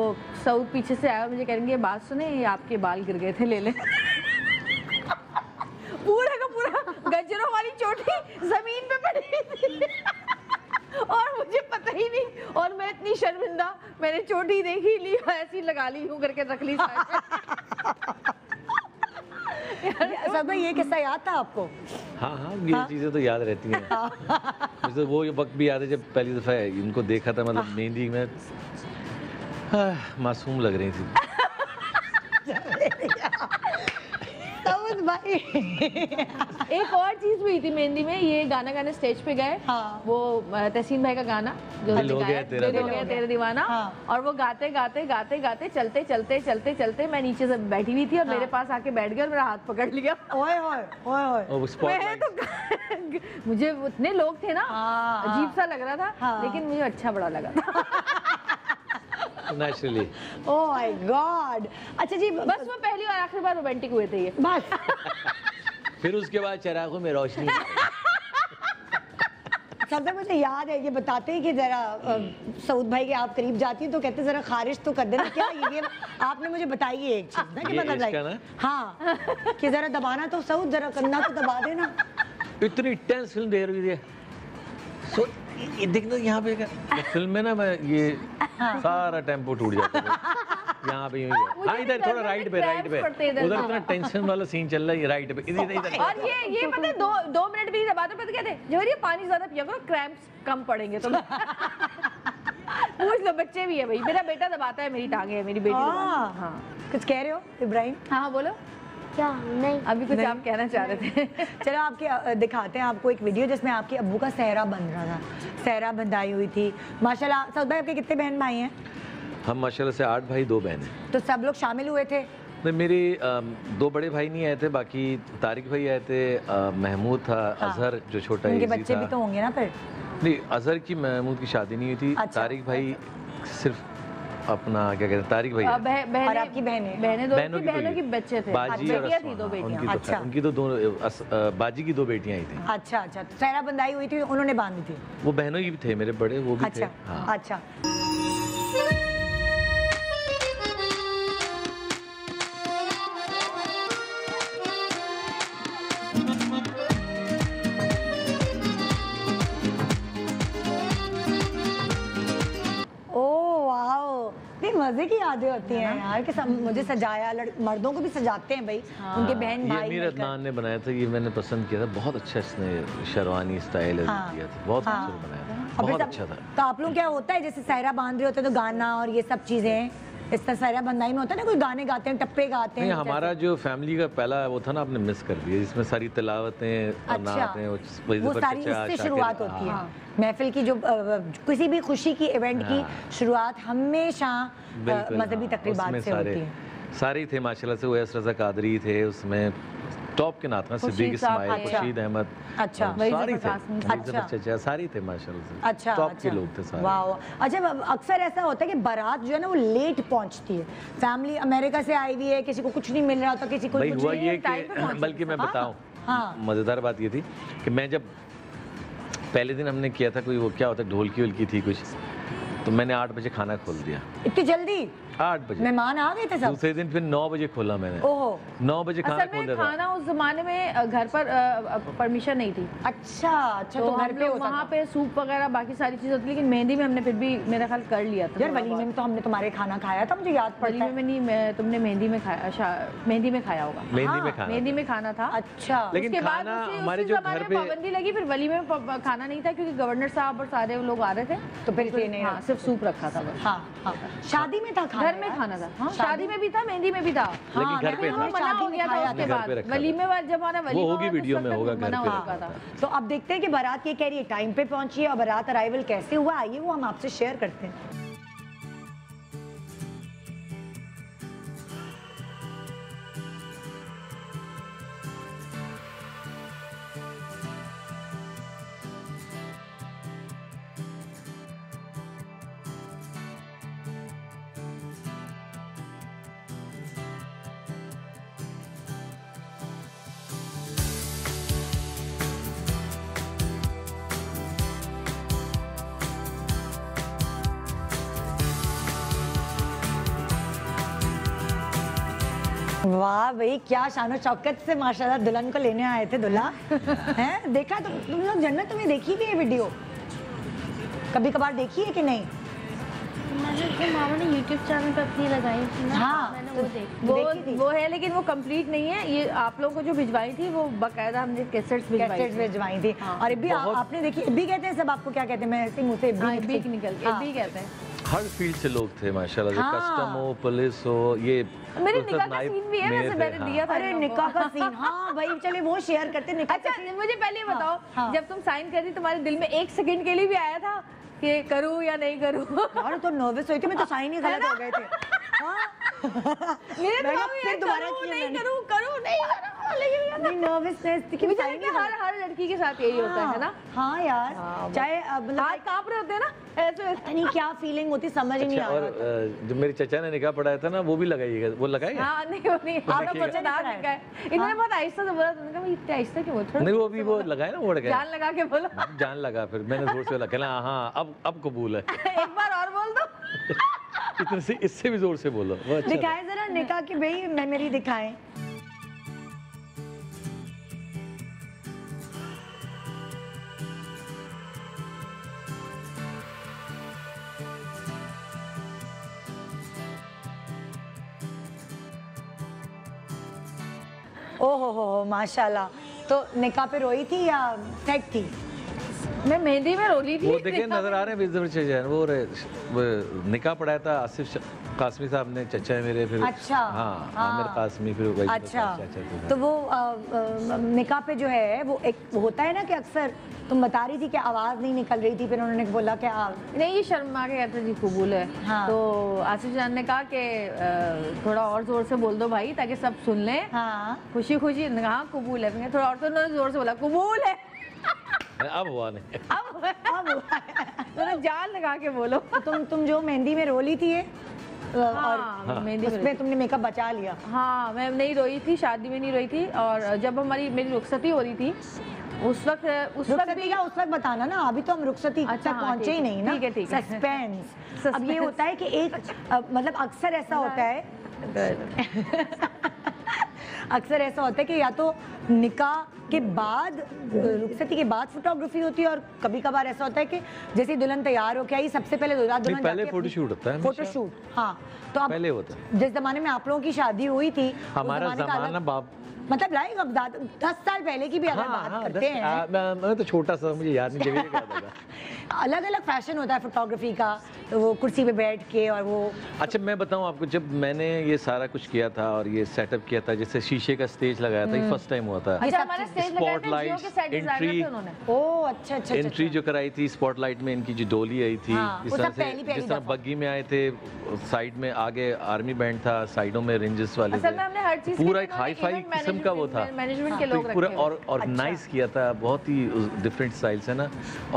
सऊद पीछे से आया, मुझे कहेंगे बात सुने, आपके बाल गिर गए थे, ले ले, पूरा का पूरा गजरों वाली चोटी जमीन पे पड़ी थी और मुझे पता ही नहीं, और मैं इतनी शर्मिंदा, मैंने चोटी देखी ली, ऐसी लगा ली हूँ करके रख ली सब। ये किस्सा याद था आपको? हाँ हाँ, ये चीज़ें तो याद रहती हैं। जैसे वो वक्त भी याद है जब पहली दफ़ा इनको देखा था, मतलब मेहंदी में, मासूम लग रही थी। भाई एक और चीज हुई थी मेहंदी में, ये गाना गाने स्टेज पे गए, हाँ, वो तहसीन भाई का गाना जो दिल हो गया तेरा दीवाना, हाँ, और वो गाते गाते गाते गाते चलते चलते चलते चलते मैं नीचे से बैठी हुई थी और, हाँ, मेरे पास आके बैठ गया और मेरा हाथ पकड़ लिया। ओए होए ओए होए, तो मुझे उतने लोग थे ना, अजीब सा लग रहा था, लेकिन मुझे अच्छा बड़ा लगा था। Naturally. Oh my God. अच्छा जी, बस वो पहली और आखिरी बार रोमांटिक हुए थे ये, बस। फिर उसके बाद चरागों में रोशनी। सबसे मुझे याद है, ये बताते हैं कि जरा सऊद भाई के आप करीब जाती है तो कहते हैं जरा खारिश तो कर देना, क्या ये आपने मुझे बताई है एक चीज ना, कि मतलब लाइक, हाँ, कि जरा दबाना तो सऊद, जरा कंधा तो दबा देना। इतनी टेंस फिल्म देर हुई है, देखना यहाँ पे फिल्म में ना मैं ये सारा टेम्पो टूट जाता है यहाँ पे, हाँ, इधर थोड़ा राइट पे उधर इतना टेंशन वाला सीन चल रहा है, राइट पे इधर, और ये पता है दो मिनट भी दबाते पता कहते हैं जवेरिया पानी ज्यादा पिया करो, क्रैम्प्स कम पड़ेंगे। तो पूछ लो, बच्चे भी है भाई, मेरा बेटा दबाता है मेरी टांगे है, मेरी बेटी, हाँ। कुछ कह रहे हो इब्राहिम? हाँ बोलो, क्या? नहीं अभी कुछ आप कहना चाह रहे थे। चलो आपके दिखाते हैं आपको एक वीडियो जिसमें आपके अब्बू का सहरा बन रहा था, सहरा बंधाई हुई थी। माशाल्लाह, सऊद भाई आपके कितने बहन भाई हैं? हम माशाल्लाह से 8 भाई 2 बहनें। तो सब लोग शामिल हुए थे? नहीं, मेरे 2 बड़े भाई नहीं आए थे, बाकी तारिक भाई आए थे, महमूद था, अजहर जो छोटा, उनके बच्चे भी तो होंगे ना फिर? नहीं, अजहर की महमूद की शादी नहीं हुई थी, तारिक भाई सिर्फ अपना क्या कहते हैं, तारिक भाई और आपकी बहनों की बच्चे थे, बाजी और थी 2 बेटियां, अच्छा, उनकी तो बाजी की 2 बेटियां आई थी, अच्छा अच्छा, सहरा बंधाई हुई थी, उन्होंने बांधी थी, वो बहनों की भी थे मेरे बड़े, वो भी थे, अच्छा। मजे की यादें होती हैं यार कि मुझे सजाया, मर्दों को भी सजाते हैं भाई उनके बहन भाई। अमीर अदनान ने बनाया था, ये मैंने पसंद किया था, बहुत अच्छा इसने शेरवानी स्टाइल दिया था, बहुत खूबसूरत बनाया था, बहुत अच्छा था। तो आप लोग क्या होता है जैसे सहरा बांध रहे होते हैं तो गाना और ये सब चीजें इस तरह सारा बंदाई में होता है ना, कोई गाने गाते हैं, टप्पे गाते हैं। हमारा जो फैमिली का पहला वो था ना, आपने मिस कर दिया, जिसमें सारी तिलावतें वो सारी इससे शुरुआत होती है महफिल की, जो किसी भी खुशी की इवेंट की शुरुआत हमेशा मजहबी तकरीबात से होती है। सारे थे माशाल्लाह से, वैस रजा कादरी थे उसमें, टॉप के नाथ में सिद्दीक इस्माइल, खुर्शीद अहमद, सारे थे माशाल्लाह से, टॉप के लोग थे सारे। वाह। अच्छा, अक्सर ऐसा होता है कि बारात जो है ना वो लेट पहुंचती है, फैमिली अमेरिका से आई हुई है, किसी को कुछ नहीं मिल रहा होता, किसी को कुछ नहीं। बल्कि मैं बताऊं, मजेदार बात ये थी कि मैं जब पहले दिन हमने किया था कोई वो क्या होता है ढोलकी वोलकी थी कुछ, तो मैंने 8 बजे खाना खोल दिया। इतनी जल्दी? 8 बजे। मेहमान आ गए थे सब। दूसरे दिन फिर 9 बजे खोला मैंने। ओहो। 9 बजे खाना खोल दिया। खाना उस जमाने में घर पर परमिशन नहीं थी। अच्छा अच्छा, तो घर पे वहाँ पे सूप वगैरह बाकी सारी चीजें होती, लेकिन मेहंदी में हमने फिर भी मेरा ख्याल कर लिया था। यार वलीमे में तो हमने तुम्हारे खाना खाया था, मुझे याद पड़ा। वलीमे में नहीं, तुमने मेहंदी में खाया, मेहंदी में खाया होगा। मेहंदी में खाना था। अच्छा, लेकिन उसके बाद हमारे जो घर पे पाबंदी लगी, फिर वलीमे में खाना नहीं था क्योंकि गवर्नर साहब और सारे लोग आ रहे थे, तो फिर सिर्फ सूप रखा था। हाँ, शादी में था, घर में खाना था। हाँ, शादी में भी था, मेहंदी में भी था। हाँ, घर पे मना हो गया था उसके बाद। वलीमे वाला जब हमारा वलीमा होगी वीडियो में होगा, मना हो चुका था। तो अब देखते हैं कि बारात ये कह रही है टाइम पे पहुंची है, और बारात अराइवल कैसे हुआ, आइए वो हम आपसे शेयर करते हैं। वाह भाई, क्या शान और शौकत से माशाल्लाह दुल्हन को लेने आए थे दुल्हा, हैं? देखा तो तुम लोग, जन्नत तुमने देखी भी है वीडियो, कभी कभार देखी है कि नहीं? मैंने मामा ने YouTube चैनल पे अपनी लगाई थी ना, हाँ, मैंने वो देखी, वो है, लेकिन वो कंप्लीट नहीं है। ये आप लोगों को जो भिजवाई थी वो बाकायदा हमने कैसेट्स भिजवाई थी। और इब्बी आपने देखी? इब्बी कहते हैं सब आपको, क्या कहते हैं? मैं ऐसे मुँह से इब्बी निकल गया, इब्बी कहते हैं। हर फील्ड से लोग थे माशाल्लाह, जो कस्टम हो, पुलिस हो, ये मेरे निकाह का सीन भी है वैसे, मैंने दिया था। अरे निकाह का सीन, हाँ भाई, चले वो शेयर करते निकाह। अच्छा मुझे पहले बताओ, जब तुम साइन कर रही तुम्हारे दिल में 1 सेकंड के लिए भी आया था कि करूँ या नहीं करूँ? और तो नर्वस हुई थी मैं, तो साइन ही गलत हो गए थे मेरे, दोबारा नहीं करूँ, करूँ नहीं, नहीं हर लड़की के साथ यही होता है ना। हाँ यार, चाहे हाथ कांप रहे होते हैं ना ऐसे, नहीं क्या फीलिंग होती समझ ही नहीं आ रहा। जो मेरे चचा ने निकाह पढ़ाया था ना, वो भी लगाइएगा, वो लगाएगा। हाँ नहीं, वो नहीं, आपका बच्चा ना लगाएगा। इन्होंने बहुत आहिस्ता से बोला, तुमने कहा इतना आहिस्ता क्यों बोल रहे हो? नहीं वो भी वो लगाया ना, वो लगाया, जान लगा के बोला, जान लगा। फिर मैंने जोर से बोला, कहना हाँ अब कबूल है। एक बार और बोल दो, इतने से इससे भी जोर से बोलो। दिखाए जरा निकाह की भाई मेमोरी दिखाए। ओहो माशाल्लाह। तो निकाह पे रोई थी या सेट थी? मैं मेहंदी में रोली थी। वो देखे नजर आ रहे हैं वो निकाह पढ़ाया था आसिफ कासमी साहब ने, चचा है मेरे। फिर अच्छा, हाँ आमिर कासमी, फिर वही। अच्छा तो वो निकाह पे जो है वो एक होता है ना कि अक्सर तुम बता रही थी कि आवाज़ नहीं निकल रही थी, फिर उन्होंने बोला कि नहीं ये शर्मा के कहते जी कबूल है। हाँ। तो आसिफ जान ने कहा कि थोड़ा और जोर से बोल दो भाई ताकि सब सुन लें। हाँ। खुशी खुशी हाँ कबूल है, थोड़ा और तो उन्होंने जोर से बोला कबूल है। अब हुआ नहीं, अब हुआ, जान लगा के बोलो। तुम जो मेहंदी में रोली थी है, हाँ, और हाँ, उसमें तुमने मेकअप बचा लिया। हाँ मैं नहीं रोई थी, शादी में नहीं रोई थी। और जब हमारी मेरी रुखसती हो रही थी उस वक्त भी उस वक्त बताना ना, अभी तो हम रुखसती अच्छा, तक पहुंचे ही नहीं ना। ठीक है ठीक है, सस्पेंस। अब ये होता है कि एक मतलब अक्सर ऐसा होता है, अक्सर ऐसा होता है कि या तो निकाह के बाद, रुखसती के बाद फोटोग्राफी होती है। और कभी कभार ऐसा होता है कि जैसे दुल्हन तैयार हो के आई, सबसे पहले दुल्हन पहले फोटोशूट होता है। फोटोशूट हाँ, तो आप पहले होता है। जिस जमाने में आप लोगों की शादी हुई थी, हमारा जमाना बाप मतलब लाइक अब 10 साल पहले की भी अगर बात करते हैं, मैं तो छोटा सा, मुझे याद नहीं जवेरिया का था। अलग अलग फैशन होता है फोटोग्राफी का, तो वो कुर्सी पे बैठ के और वो। अच्छा मैं बताऊं आपको, जब मैंने ये सारा कुछ किया था और ये सेटअप किया था, जैसे शीशे का स्टेज लगाया था, ये फर्स्ट टाइम हुआ था। स्पॉटलाइट एंट्री, एंट्री जो कराई थी स्पॉटलाइट में, इनकी जो डोली आई थी, इस तरह से जिस तरह बग्गी में आए थे, साइड में आगे आर्मी बैंड था, साइडों में रेंजर्स वाले, पूरा एक हाई फाई किस्म का वो था मैनेजमेंट के लोग पूरा ऑर्गेनाइज किया था। बहुत ही डिफरेंट स्टाइल से ना,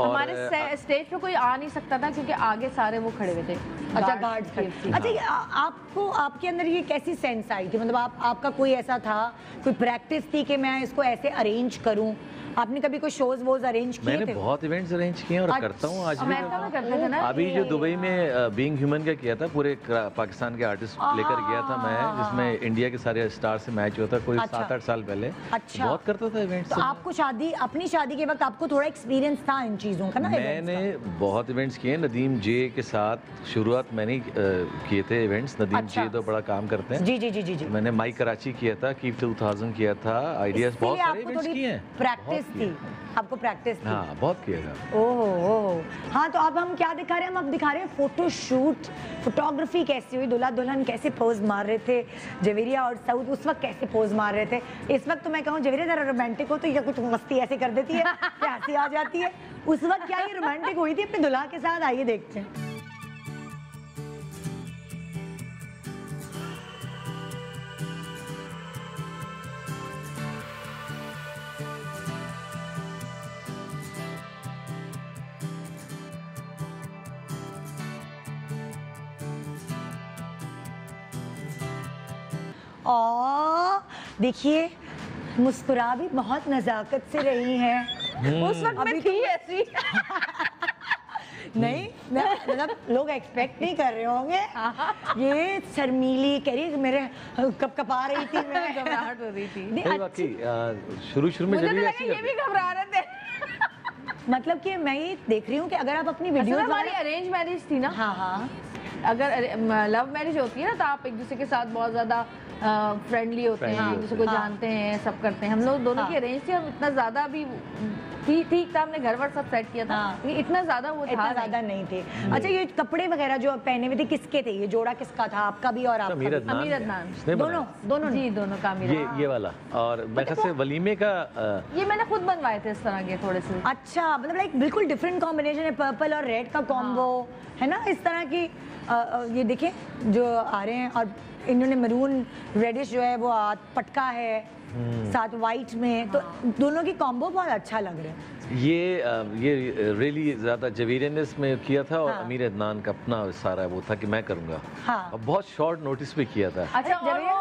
और स्टेज पे कोई आ नहीं सकता था क्योंकि आगे सारे वो खड़े हुए थे। अच्छा गार्ड्स खड़े। अच्छा आपको, आपके अंदर ये कैसी सेंस आई थी? मतलब आप, आपका कोई ऐसा था, कोई प्रैक्टिस थी कि मैं इसको ऐसे अरेंज करूं? आपने कभी कोई शोज वोज अरेंज किए थे? मैंने बहुत इवेंट्स अरेंज किए और करता हूँ आज भी। अभी जो दुबई में बीइंग ह्यूमन का किया था, पूरे पाकिस्तान के आर्टिस्ट लेकर गया था मैं, जिसमें इंडिया के सारे स्टार से मैच हुआ था, कोई 7-8 साल पहले। अच्छा, बहुत करता था इवेंट्स। तो आपको शादी, अपनी शादी के वक्त आपको थोड़ा एक्सपीरियंस था इन चीज़ों का ना? मैंने बहुत इवेंट्स किए। नदीम जे के साथ शुरुआत मैंने किए थे इवेंट्स। नदीम जे तो बड़ा काम करते हैं। जी जी जी जी। मैंने माई कराची किया था, कीफ 2000 किया था, आइडियाज बहुत सारे इवेंट्स किए हैं। प्रैक्टिस थी आपको, प्रैक्टिस थी। हाँ बहुत किया था। ओह हाँ, तो अब हम क्या दिखा रहे हैं? हम अब दिखा रहे हैं फोटोशूट, फोटोग्राफी कैसी हुई, दूल्हा दुल्हन कैसे पोज मार रहे थे, जवेरिया और सऊद उस वक्त कैसे पोज मार रहे थे। इस वक्त तो मैं कहूँ जवेरिया जरा रोमांटिक हो तो या कुछ मस्ती ऐसे कर देती है, हंसी आ जाती है। उस वक्त क्या ये रोमांटिक हुई थी अपने दूल्हा के साथ? आइए देखते हैं। देखिए मुस्कुरा भी बहुत नज़ाकत से रही हैं। उस वक्त मैं थी ऐसी नहीं, मतलब लोग एक्सपेक्ट नहीं कर रहे होंगे। ये शर्मीली कह रही, मेरे कपकपा रही थी, मैं घबराहट हो रही थी। बाकी शुरू में ये भी घबरा रहे थे। मतलब कि मैं ये देख रही हूँ कि अगर आप अपनी वीडियो, हमारी अरेंज मैरिज थी ना। हाँ हाँ, अगर लव मैरिज होती है ना तो आप एक दूसरे के साथ बहुत ज़्यादा फ्रेंडली होते हैं, एक दूसरे को जानते हैं, सब करते हैं। हम लोग दोनों की अरेंज थी। हम इतना ज़्यादा भी ठीक था, हमने घर वर सब सेट किया था। इतना ज़्यादा वो था, ज़्यादा नहीं थे। अच्छा ये कपड़े वगैरह जो पहने हुए थे किसके थे? ये जोड़ा किसका था? आपका भी और आपका भी? अमीर अदनान। दोनों जी, दोनों का अमीर अदनान ये वाला। और मेरे से वलीमे का ये मैंने खुद बनवाए थे इस तरह के थोड़े से। अच्छा, मतलब लाइक बिल्कुल डिफरेंट कॉम्बिनेशन है, पर्पल और रेड का कॉम्बो है ना, इस तरह की। ये देखें जो आ रहे हैं, और इन्होंने मरून रेडिश जो है वो पटका है साथ वाइट में। तो दोनों की कॉम्बो बहुत अच्छा लग रहा है। ये रियली ज़्यादा जवेरिया ने इसमें किया था। और अमीर अदनान का अपना सारा वो था कि मैं करूँगा। हाँ, बहुत शॉर्ट नोटिस पे किया था। अच्छा, जवेरिया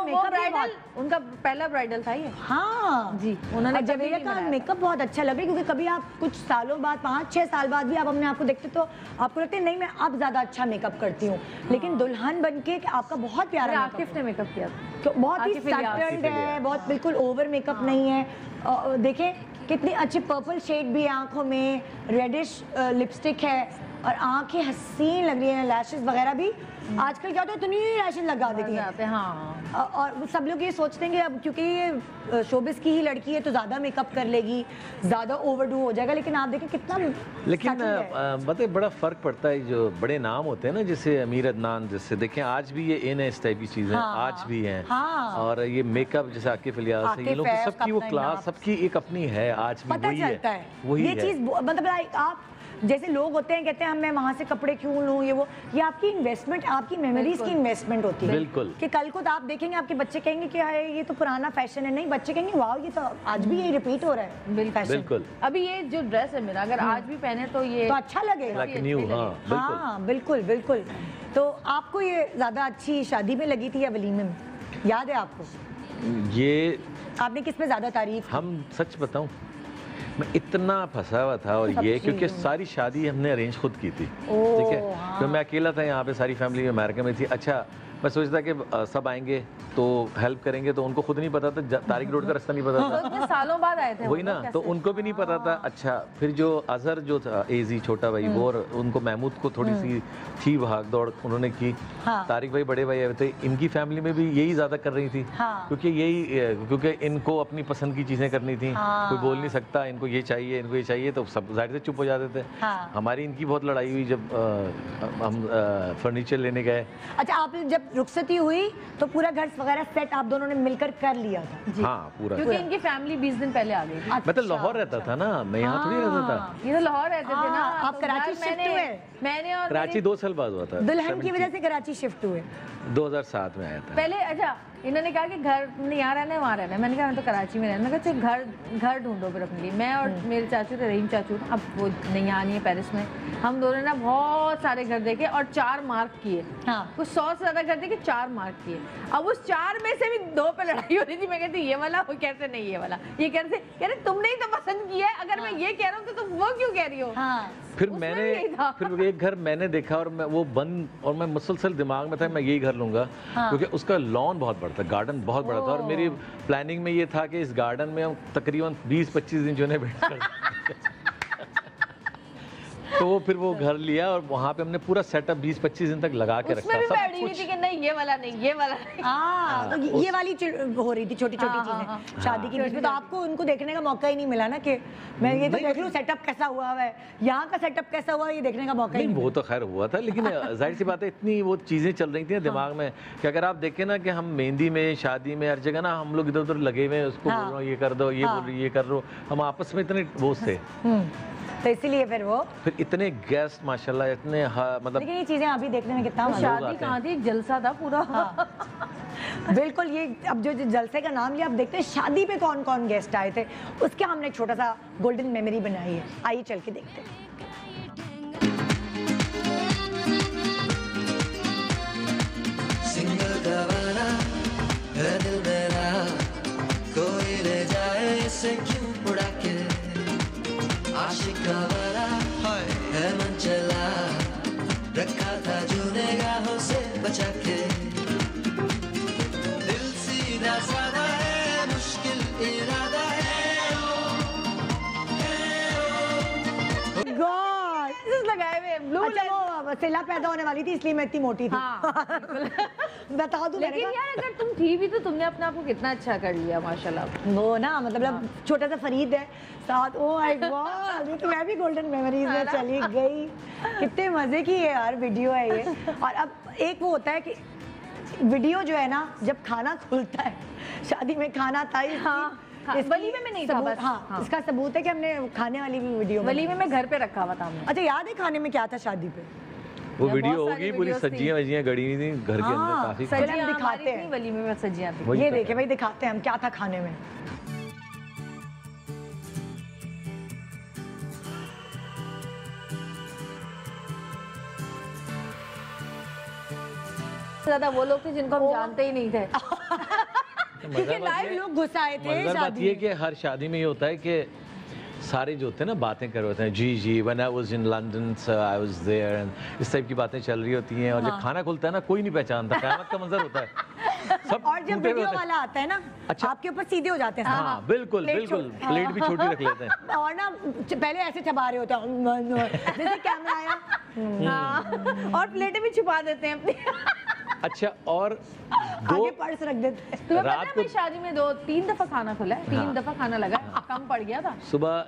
उनका पहला ब्राइडल था ये। हाँ जी, उन्होंने जवेरिया का मेकअप बहुत अच्छा लग रहा है, क्योंकि कभी आप कुछ सालों बाद, 5-6 साल बाद भी आप अपने आपको देखते तो आपको लगता है नहीं मैं अब ज़्यादा अच्छा मेकअप करती हूँ, लेकिन दुल्हन बन के आपका बहुत प्यारा आकिफ ने मेकअप किया, बहुत ही स्टैंडर्ड है, बहुत बिल्कुल ओवर मेकअप नहीं है। देखें कितने अच्छे पर्पल शेड भी आंखों में, रेडिश लिपस्टिक है और आंखें हसीन लग रही हैं। लैशेस वगैरह भी आजकल क्या होता है, इतनी लैशेस लगा देती हैं। हाँ, और सब लोग ये सोचते हैं कि अब क्योंकि ये शोबिस की ही लड़की है तो ज़्यादा मेकअप कर लेगी, ज़्यादा ओवरडू हो जाएगा, लेकिन आप देखें कितना। लेकिन मतलब बड़ा फ़र्क पड़ता है। जो बड़े नाम होते हैं ना, जैसे अमीर अदनान, जैसे देखें आज भी ये इन इस टाइप की चीज़ें आज भी हैं। और ये मेकअप जैसे आकिफ इलियास, ये लोग सबकी वो क्लास, सबकी एक अपनी है आज भी, वही है, वही ये चीज़। मतलब आप जैसे लोग होते हैं कहते हैं मैं वहाँ से कपड़े क्यों लूँ, ये वो, ये आपकी इन्वेस्टमेंट, आपकी मेमोरीज की इन्वेस्टमेंट होती है। बिल्कुल, कि कल को तो आप देखेंगे आपके बच्चे कहेंगे कि ये तो पुराना फैशन है, नहीं बच्चे कहेंगे वाह ये तो आज भी ये रिपीट हो रहा है। बिल्कुल, अभी ये जो ड्रेस है मेरा, अगर आज भी पहने तो ये तो अच्छा लगेगा। हाँ बिल्कुल बिल्कुल। तो आपको ये ज़्यादा अच्छी शादी में लगी थी या वलीमे में? याद है आपको ये, आपने किस में ज़्यादा तारीफ? हम सच बताऊँ, मैं इतना फंसा हुआ था, और ये क्योंकि सारी शादी हमने अरेंज खुद की थी। ठीक है, तो मैं अकेला था यहाँ पे, सारी फैमिली अमेरिका में थी। अच्छा मैं सोचता कि सब आएंगे तो हेल्प करेंगे, तो उनको खुद नहीं पता था, तारिक रोड का रास्ता नहीं पता था, इतने सालों बाद आए थे वही ना, तो उनको भी नहीं पता था। अच्छा फिर जो अजहर जो था एजी छोटा भाई वो, और उनको महमूद को थोड़ी सी थी भाग दौड़ उन्होंने की, तारिक भाई बड़े भाई आए थे, इनकी फैमिली में भी यही ज़्यादा कर रही थी क्योंकि यही क्योंकि इनको अपनी पसंद की चीज़ें करनी थी, कोई बोल नहीं सकता इनको ये चाहिए इनको ये चाहिए, तो सब जाहिर से चुप हो जाते थे। हमारी इनकी बहुत लड़ाई हुई जब हम फर्नीचर लेने गए। अच्छा आप जब रुखसती हुई तो पूरा घर वगैरह सेट आप दोनों ने मिलकर कर लिया था? हाँ पूरा, क्योंकि इनकी फैमिली 20 दिन पहले आ गई थी। मैं तो लाहौर रहता था ना, मैं यहाँ थोड़ी रहता था, ये तो लाहौर रहते थे ना आप। कराची शिफ्ट हुए? मैंने और कराची 2 साल बाद हुआ था, दुल्हन की वजह से कराची शिफ्ट हुए 2007 में आया था पहले। अच्छा इन्होंने कहा कि घर नहीं यहाँ रहना है वहाँ रहना है, मैंने कहा मैं तो कराची में रहना, मैंने कहा घर ढूंढो फिर अपने लिए। मैं और मेरे चाचू थे रहीम चाचू, अब वो नहीं यहाँ नहीं है पेरिस में, हम दोनों ना बहुत सारे घर देखे और 4 मार्क किए, कुछ 100 से ज़्यादा घर देखे 4 मार्क किए। अब उस 4 में से भी 2 पे लड़ाई हो रही थी, मैं कहती ये वाला, वो कहते नहीं ये वाला, ये कहते कह रहे तुमने ही तो पसंद किया है, अगर मैं ये कह रहा हूँ तो तुम वो क्यों कह रही हो। फिर एक घर मैंने देखा और मैं वो बंद, और मैं मुसलसल दिमाग में था मैं यही घर लूँगा क्योंकि उसका लॉन बहुत बड़ा था, गार्डन बहुत बड़ा था, और मेरी प्लानिंग में ये था कि इस गार्डन में हम तकरीबन 20-25 दिन जो है बैठ कर तो फिर वो घर लिया और वहाँ पे हमने पूरा सेटअप 20-25 दिन तक लगा के रखा। उसमें भी थी कि नहीं ये वाला नहीं ये वाला नहीं। तो ये वाली हो रही थी छोटी-छोटी चीजें शादी के बीच में, तो आपको उनको देखने का मौका ही नहीं मिला ना कि मैं ये तो देख लूं सेटअप कैसा हुआ है, यहाँ का सेटअप कैसा हुआ, ये देखने का मौका ही नहीं। वो तो खैर हुआ था, लेकिन जाहिर सी बात है इतनी वो चीजें चल रही थी दिमाग में कि अगर आप देखें ना कि हम मेहंदी में शादी में हर जगह ना हम लोग इधर उधर लगे हुए, उसको बोल रहा हूँ ये कर दो, ये बोल रही ये कर दो, हम आपस में इतने वो थे, तो इसीलिए फिर वो फिर इतने गेस्ट माशाल्लाह इतने मतलब। लेकिन ये चीजें अभी देखने में कितना शादी कहाँ थी, जलसा था पूरा। बिल्कुल, ये अब जो जलसे का नाम लिया आप देखते हैं शादी पे कौन कौन गेस्ट आए थे, उसके हमने छोटा सा गोल्डन मेमोरी बनाई है, आइए चल के देखते हैं। शिकवारा है मन चला रखा था जो निगाहों से बचा के, दिल सीधा साधा है मुश्किल इरादा है। गॉड लगाए हुए ब्लू सिला पैदा होने वाली थी इसलिए मैं इतनी मोटी थी। बता दूं लेकिन यार अगर तुम थी भी तो तुमने अपने आप को कितना अच्छा कर लिया माशाल्लाह। वो ना मतलब छोटा सा फरीद है साथ, ओ माय गॉड ये तो मैं भी गोल्डन मेमोरीज में चली गई, कितने मजे की है यार वीडियो है ये। और अब एक वो होता है कि वीडियो जो है ना जब खाना खुलता है शादी में खाना था ही, वलीमे में नहीं था बस। हाँ, इसका सबूत है कि हमने खाने वाली भी वीडियो वलीमे में घर पे रखा हुआ था हमने। अच्छा याद है खाने में क्या था शादी पे? वो वीडियो होगी पूरी सब्जियां वजियां गड़ी हुई थी घर के अंदर, काफी सब्जियां दिखाते हैं वलीमे में, सब्जियां थी। ये देखे भाई दिखाते हैं हम क्या था खाने में। ज्यादा वो लोग थे जिनको हम जानते ही नहीं थे क्योंकि लाइव लोग गुस्साए थे। बात ये कि हर शादी में ये होता है कि सारे जो होते हैं ना बातें कर रहे होते हैं, जी जी when I was in London sir I was there, and इस टाइप की बातें चल रही होती हैं। और जब खाना खुलता है ना कोई नहीं पहचानता, क़यामत का मंजर होता है सब। और जब वीडियो वाला आता है ना अच्छा आपके ऊपर सीधे हो जाते हैं। हाँ बिल्कुल बिल्कुल, प्लेट भी छोटी रख लेते हैं और ना पहले ऐसे चबा रहे होते हैं जैसे कैमरा आया, और प्लेटें भी छुपा देते हैं अपनी। अच्छा और दो पर्स रख देते हैं। तुम्हें पता है शादी में 2-3 दफा खाना खुला है, 3 दफा खाना लगा, कम पड़ गया था। सुबह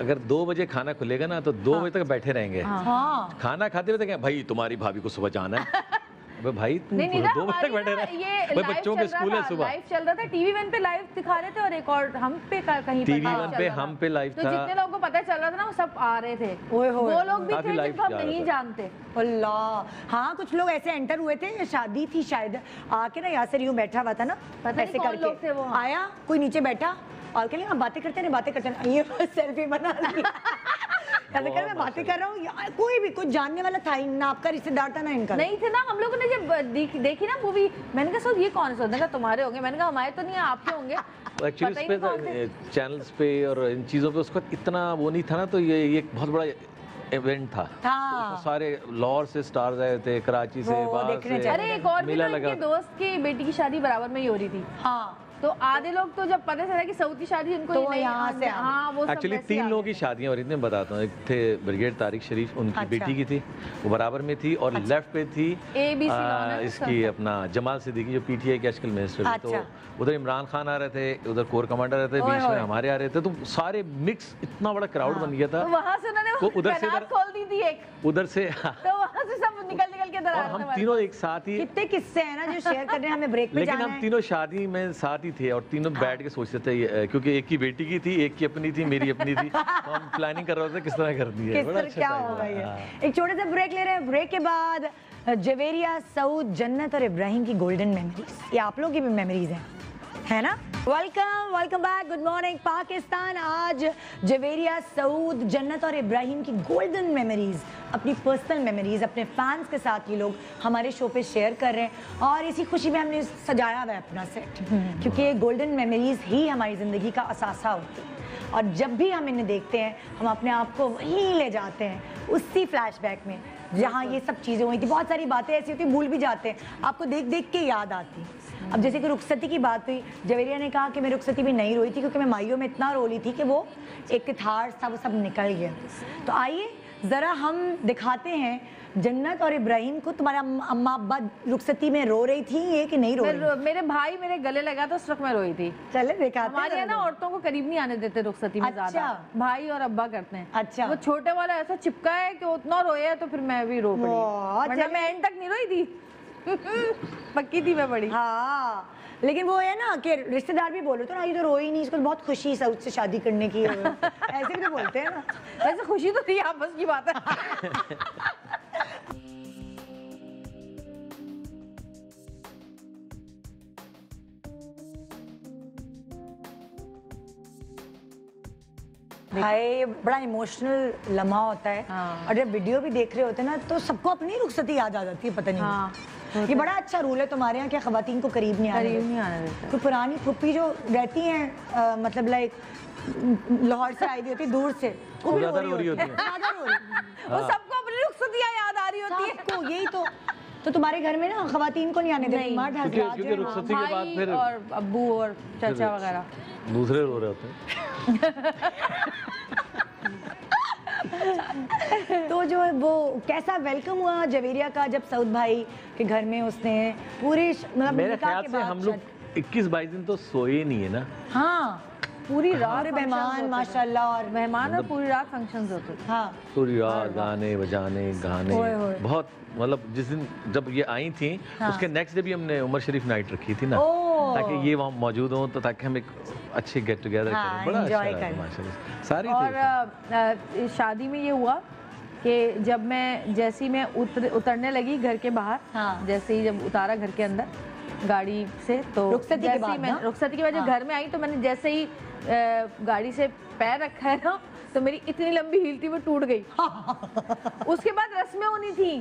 अगर 2 बजे खाना खुलेगा ना तो 2 बजे तक बैठे रहेंगे, खाना खाते हुए भाई तुम्हारी भाभी को सुबह जाना है, भाई नहीं 2 बजे तक बैठे रहे, बच्चों के स्कूल है सुबह। लाइव चल रहा था टीवी 1 पे लाइव दिखा रहे थे, और एक और हम पे कहीं टीवी 1 पे हम पे लाइव था, तो जितने लोगों को पता चल रहा था ना वो सब आ रहे थे, वो लोग भी थे जिनको हम नहीं जानते। अल्लाह हाँ कुछ लोग ऐसे एंटर हुए थे, शादी थी शायद, आके ना यासर यूं बैठा हुआ था ना ऐसे करके आया कोई नीचे बैठा और कह हम बातें करते हैं ये सेल्फी बना रही मैं बातें कर रहा हूँ, कोई भी कुछ जानने वाला था ही ना, आपका रिश्तेदार था ना इनका नहीं थे ना। हम लोगों ने जब देखी ना मूवी, मैंने कहा सो ये कौन सा, कहा तुम्हारे होंगे, मैंने कहा हमारे तो नहीं है आपके होंगे। एक्चुअली चैनल्स पे और इन चीज़ों पे उसका इतना वो नहीं था ना, तो ये एक बहुत बड़ा इवेंट था, सारे लाहौर से स्टार्स आए थे, कराची से, बाहर से। अरे एक और मेला लगा, दोस्त की बेटी की शादी बराबर में ही हो रही थी। हाँ, तो आधे लोग तो जब पता चला कि सऊद की शादी उनको तो यहाँ से, हाँ वो एक्चुअली तीन लोगों की शादियाँ हो रही थी। मैं बताता हूँ, एक थे ब्रिगेड तारिक शरीफ, उनकी बेटी की थी, वो बराबर में थी, और लेफ्ट पे थी इसकी अपना जमाल सिद्दीकी जो पीटीआई के आजकल मिनिस्टर थे। तो उधर इमरान खान आ रहे थे, उधर कोर कमांडर आ रहे थे, बीच में हमारे आ रहे थे। तो सारे मिक्स, इतना बड़ा क्राउड बन गया था। वहाँ से उन्होंने उधर से सब निकल निकल के, हम तीनों एक साथ ही, कितने किस्से हैं ना जो शेयर करने हमें ब्रेक में जाना है। लेकिन हम तीनों शादी में साथ ही थे और तीनों बैठ के सोचते थे, क्योंकि एक की बेटी की थी, एक की अपनी थी, मेरी अपनी थी। तो हम प्लानिंग कर रहे थे किस तरह करनी है, बड़ा अच्छा क्या होगा ये। एक छोटे से ब्रेक ले रहे हैं, ब्रेक के बाद जवेरिया, सऊद, जन्नत और इब्राहिम की गोल्डन मेमोरीज, ये आप लोग की भी मेमोरीज है ना। Welcome, welcome back, good morning Pakistan. आज जवेरिया, सऊद, जन्नत और इब्राहिम की गोल्डन मेमोरीज, अपनी पर्सनल मेमोरीज अपने फैंस के साथ ये लोग हमारे शो पे शेयर कर रहे हैं। और इसी खुशी में हमने सजाया हुआ है अपना सेट, क्योंकि गोल्डन मेमोरीज ही हमारी ज़िंदगी का असासा होती है। और जब भी हम इन्हें देखते हैं, हम अपने आप को वहीं ले जाते हैं, उसी फ्लैशबैक में जहाँ ये सब चीज़ें हुई थी। बहुत सारी बातें ऐसी होती भूल भी जाते हैं, आपको देख देख के याद आती। अब जैसे कि रुखसती की बात हुई, जवेरिया ने कहा कि मैं रुखसती भी नहीं रोई थी, क्योंकि मैं मायूं में इतना रो ली थी कि वो एक थार था, वो सब निकल गया। तो आइए ज़रा हम दिखाते हैं जन्नत और इब्राहिम को, तुम्हारा अम्मा अब्बा रुखसती में रो रही थी ये कि नहीं रो रही? मेरे भाई मेरे गले लगा था उस वक्त मैं रोई थी। चले दिखाते हैं। हमारे ना औरतों को करीब नहीं आने देते रुखसती में ज़्यादा, भाई और अब्बा करते हैं। अच्छा, वो छोटे वाला ऐसा चिपका है कि उतना रोया तो फिर मैं भी रो पड़ी, मैं एंड तक नहीं रोई थी, पक्की थी मैं बड़ी। हाँ, लेकिन वो है ना कि रिश्तेदार भी बोल रहे थे ना, ये तो रोई नहीं, इसको बहुत खुशी सऊद से शादी करने की, ऐसे भी तो बोलते हैं ना। वैसे खुशी तो थी, आपस की बात है। भाई बड़ा इमोशनल लम्हा होता है। हाँ। और जब वीडियो भी देख रहे होते हैं ना, तो सबको अपनी रुखसती याद आ जाती है, पता नहीं। हाँ। ये बड़ा अच्छा रूल है तुम्हारे यहाँ, क्या खवातीन को करीब नहीं आने देते। कोई पुरानी फुप्पी जो रहती हैं, मतलब लाइक लाहौर से आई हुई होती है, दूर से, वो भी रो रही होती है, वो सबको अपनी रुखसती याद आ रही होती है, सबको। यही तो तुम्हारे घर में ना खवातीन को नहीं आने देते, मर्द हजरात और अब्बू और चाचा वगैरह दूसरे रो रहे होते। तो जो है वो कैसा वेलकम हुआ जवेरिया का जब सऊद भाई के घर में उसने पूरे, मतलब मेरे ख्याल से हम लोग 21-22 दिन तो सोए नहीं है ना। हाँ, पूरी रात मेहमान, माशाल्लाह, और मेहमान और पूरी रात फंक्शंस होते थे। हाँ, पूरी रात गाने बजाने, गाने बहुत, मतलब जिस दिन जब ये आई थी उसके नेक्स्ट डे भी हमने उमर शरीफ नाइट रखी थी ना, ताकि ये वहाँ मौजूद हो, तो ताकि हम एक अच्छे गेट टुगेदर करें, बड़ा एंजॉय करें माशाल्लाह सारी। और शादी में ये हुआ कि जब मैं जैसी मैं उतरने लगी घर के बाहर, जैसे ही जब उतारा घर के अंदर गाड़ी से, तो रुखसती के बाद, रुखसती के बाद जब घर में आई, तो मैंने जैसे ही गाड़ी से पैर रखा है ना, तो मेरी इतनी लंबी हील थी वो टूट गई। उसके बाद रस्में होनी थी,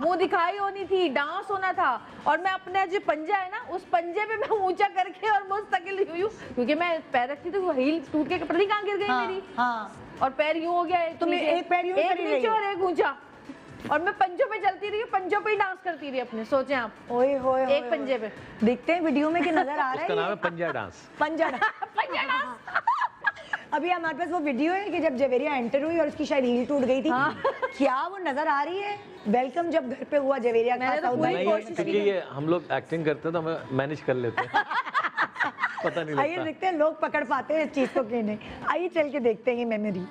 मुंह दिखाई होनी थी, डांस होना था, और मैं अपना जो पंजा है ना, उस पंजे पे मैं ऊंचा करके और मुस्तकिल हुई, क्योंकि मैं पैर रखती तो हील टूट के कपड़े कहाँ गिर गई मेरी। हाँ। और पैर यूं हो गया है, एक पैर नीचे और एक ऊंचा, और मैं पंजों पे चलती रही, पंजों पे ही डांस करती रही अपने, सोचें आप। ओए होए, एक होए, पंजे पे देखते हैं वीडियो में कि नजर आ रहा है। उसका नाम है पंजा डांस, पंजा डांस, पंजा डांस। अभी हमारे पास वो वीडियो है कि जब जवेरिया एंटर हुई और उसकी शायद हील टूट गई थी। हाँ। क्या वो नजर आ रही है? वेलकम जब घर पे हुआ जवेरिया का, क्योंकि हम लोग एक्टिंग करते हैं तो हमें मैनेज कर लेते हैं, पता नहीं। आइए देखते हैं लोग पकड़ पाते हैं इस चीज को कि नहीं, आइए चल के देखते हैं ये मेमोरी।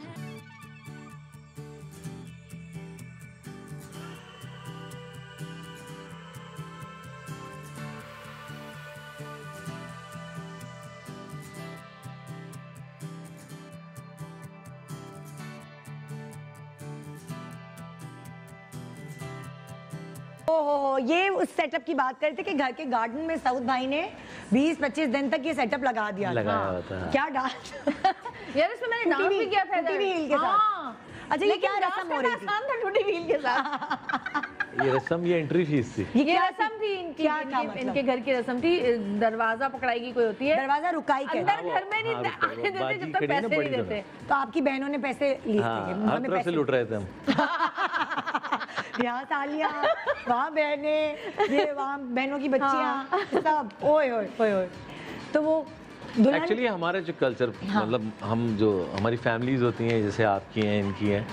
ओहो, ये उस सेटअप की बात करते कि घर के गार्डन में सऊद भाई ने 20-25 दिन तक ये सेटअप लगा दिया था। क्या डांस यार, इसमें मैंने डांस भी किया था टूटी व्हील के साथ। अच्छा, ये क्या रस्म हो रही थी? टूटी व्हील के साथ ये रस्म, ये एंट्री फीस थी, ये रस्म थी इनकी, क्या मतलब? इनके घर की रस्म थी, दरवाजा पकड़ाएगी कोई होती है, दरवाजा रुकाई के अंदर घर में नहीं आने देते जब तक पैसे नहीं देते। तो आपकी बहनों ने पैसे लिए थे? हर तरफ से लूट रहे थे हम, यहाँ तालियां, वहाँ बहने, ये वहाँ बहनों की बच्चियाँ, सब ओए ओए ओए ओए। तो वो एक्चुअली हमारा जो कल्चर, मतलब हम जो हमारी फैमिलीज होती हैं जैसे आपकी हैं, इनकी हैं,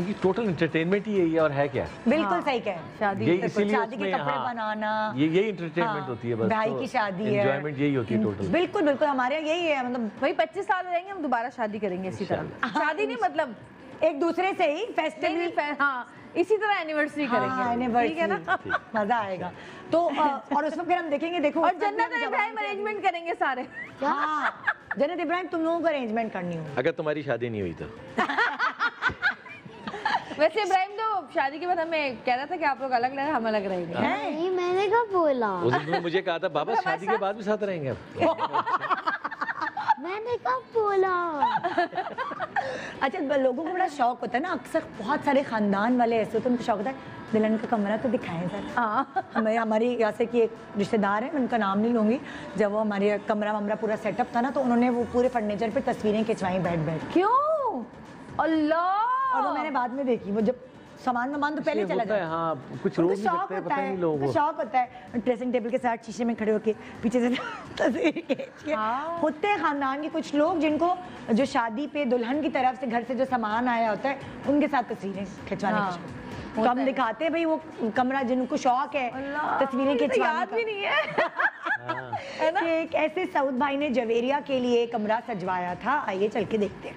उनकी टोटल एंटरटेनमेंट ही यही है। और है क्या? बिल्कुल सही कह, शादी, शादी के कपड़े बनाना, ये यही एंटरटेनमेंट होती है, बस भाई की शादी है, एंजॉयमेंट यही होती है टोटल। बिल्कुल बिल्कुल हमारे यही है, मतलब वही 25 साल हो जाएंगे हम दोबारा शादी करेंगे इसी तरह, शादी नहीं मतलब एक दूसरे से ही फेस्टिवल, हाँ इसी तरह एनिवर्सरी करेंगे, ठीक है ना, मजा आएगा। तो और उसमें फिर हम देखेंगे, देखो और जन्नत इब्राहिम अरेंजमेंट करेंगे सारे। हाँ जन्नत इब्राहिम, तुम लोगों को अरेंजमेंट करनी हो अगर तुम्हारी शादी नहीं हुई तो। वैसे इब्राहिम तो शादी के बाद हमें कह रहा था कि आप लोग अलग रहे, हम अलग रहेंगे। नहीं मैंने कब बोला? उसने मुझे कहा था बाबा शादी के बाद भी साथ रहेंगे, मैंने कब बोला? अच्छा लोगों को बड़ा शौक होता है ना, अक्सर बहुत सारे खानदान वाले ऐसे होते हैं, उनको शौक होता है दुल्हन का कमरा तो दिखाएं सर। हमारे हमारी यहाँ से कि एक रिश्तेदार है, मैं उनका नाम नहीं लूँगी, जब वो हमारे कमरा वमरा पूरा सेटअप था ना, तो उन्होंने वो पूरे फर्नीचर पे तस्वीरें खिंचवाई बैठ बैठ। क्यों? अल्लाह। और वो मैंने बाद में देखी, वो जब सामान वामान तो पहले चला जाता है। हाँ, कुछ रोक नहीं सकते, पता नहीं लोगों को शौक होता है, ड्रेसिंग टेबल के साथ शीशे में खड़े होके पीछे से तस्वीर खींच के। होते हैं खानदान के कुछ लोग जिनको जो शादी पे दुल्हन की तरफ से घर से जो सामान आया होता है उनके साथ तस्वीरें खिंचवाने की, तो हम दिखाते हैं भाई वो कमरा जिनको शौक है तस्वीरें खिंचवाने का। भी नहीं है ना, एक ऐसे सऊद भाई ने जवेरिया के लिए कमरा सजवाया था, आइए चल के देखते हैं।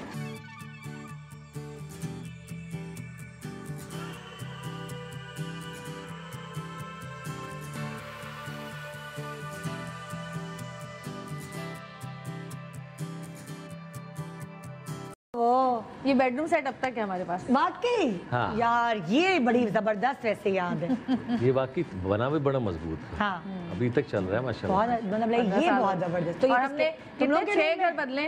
ये बेडरूम सेट अब तक है हमारे पास वाकई। हाँ। यार ये बड़ी जबरदस्त वैसे याद है, ये वाकई बना भी बड़ा मजबूत है। हाँ। अभी तक चल रहा है माशाल्लाह, बहुत मतलब ये बहुत जबरदस्त। तो हमने कितने 6 घर बदले,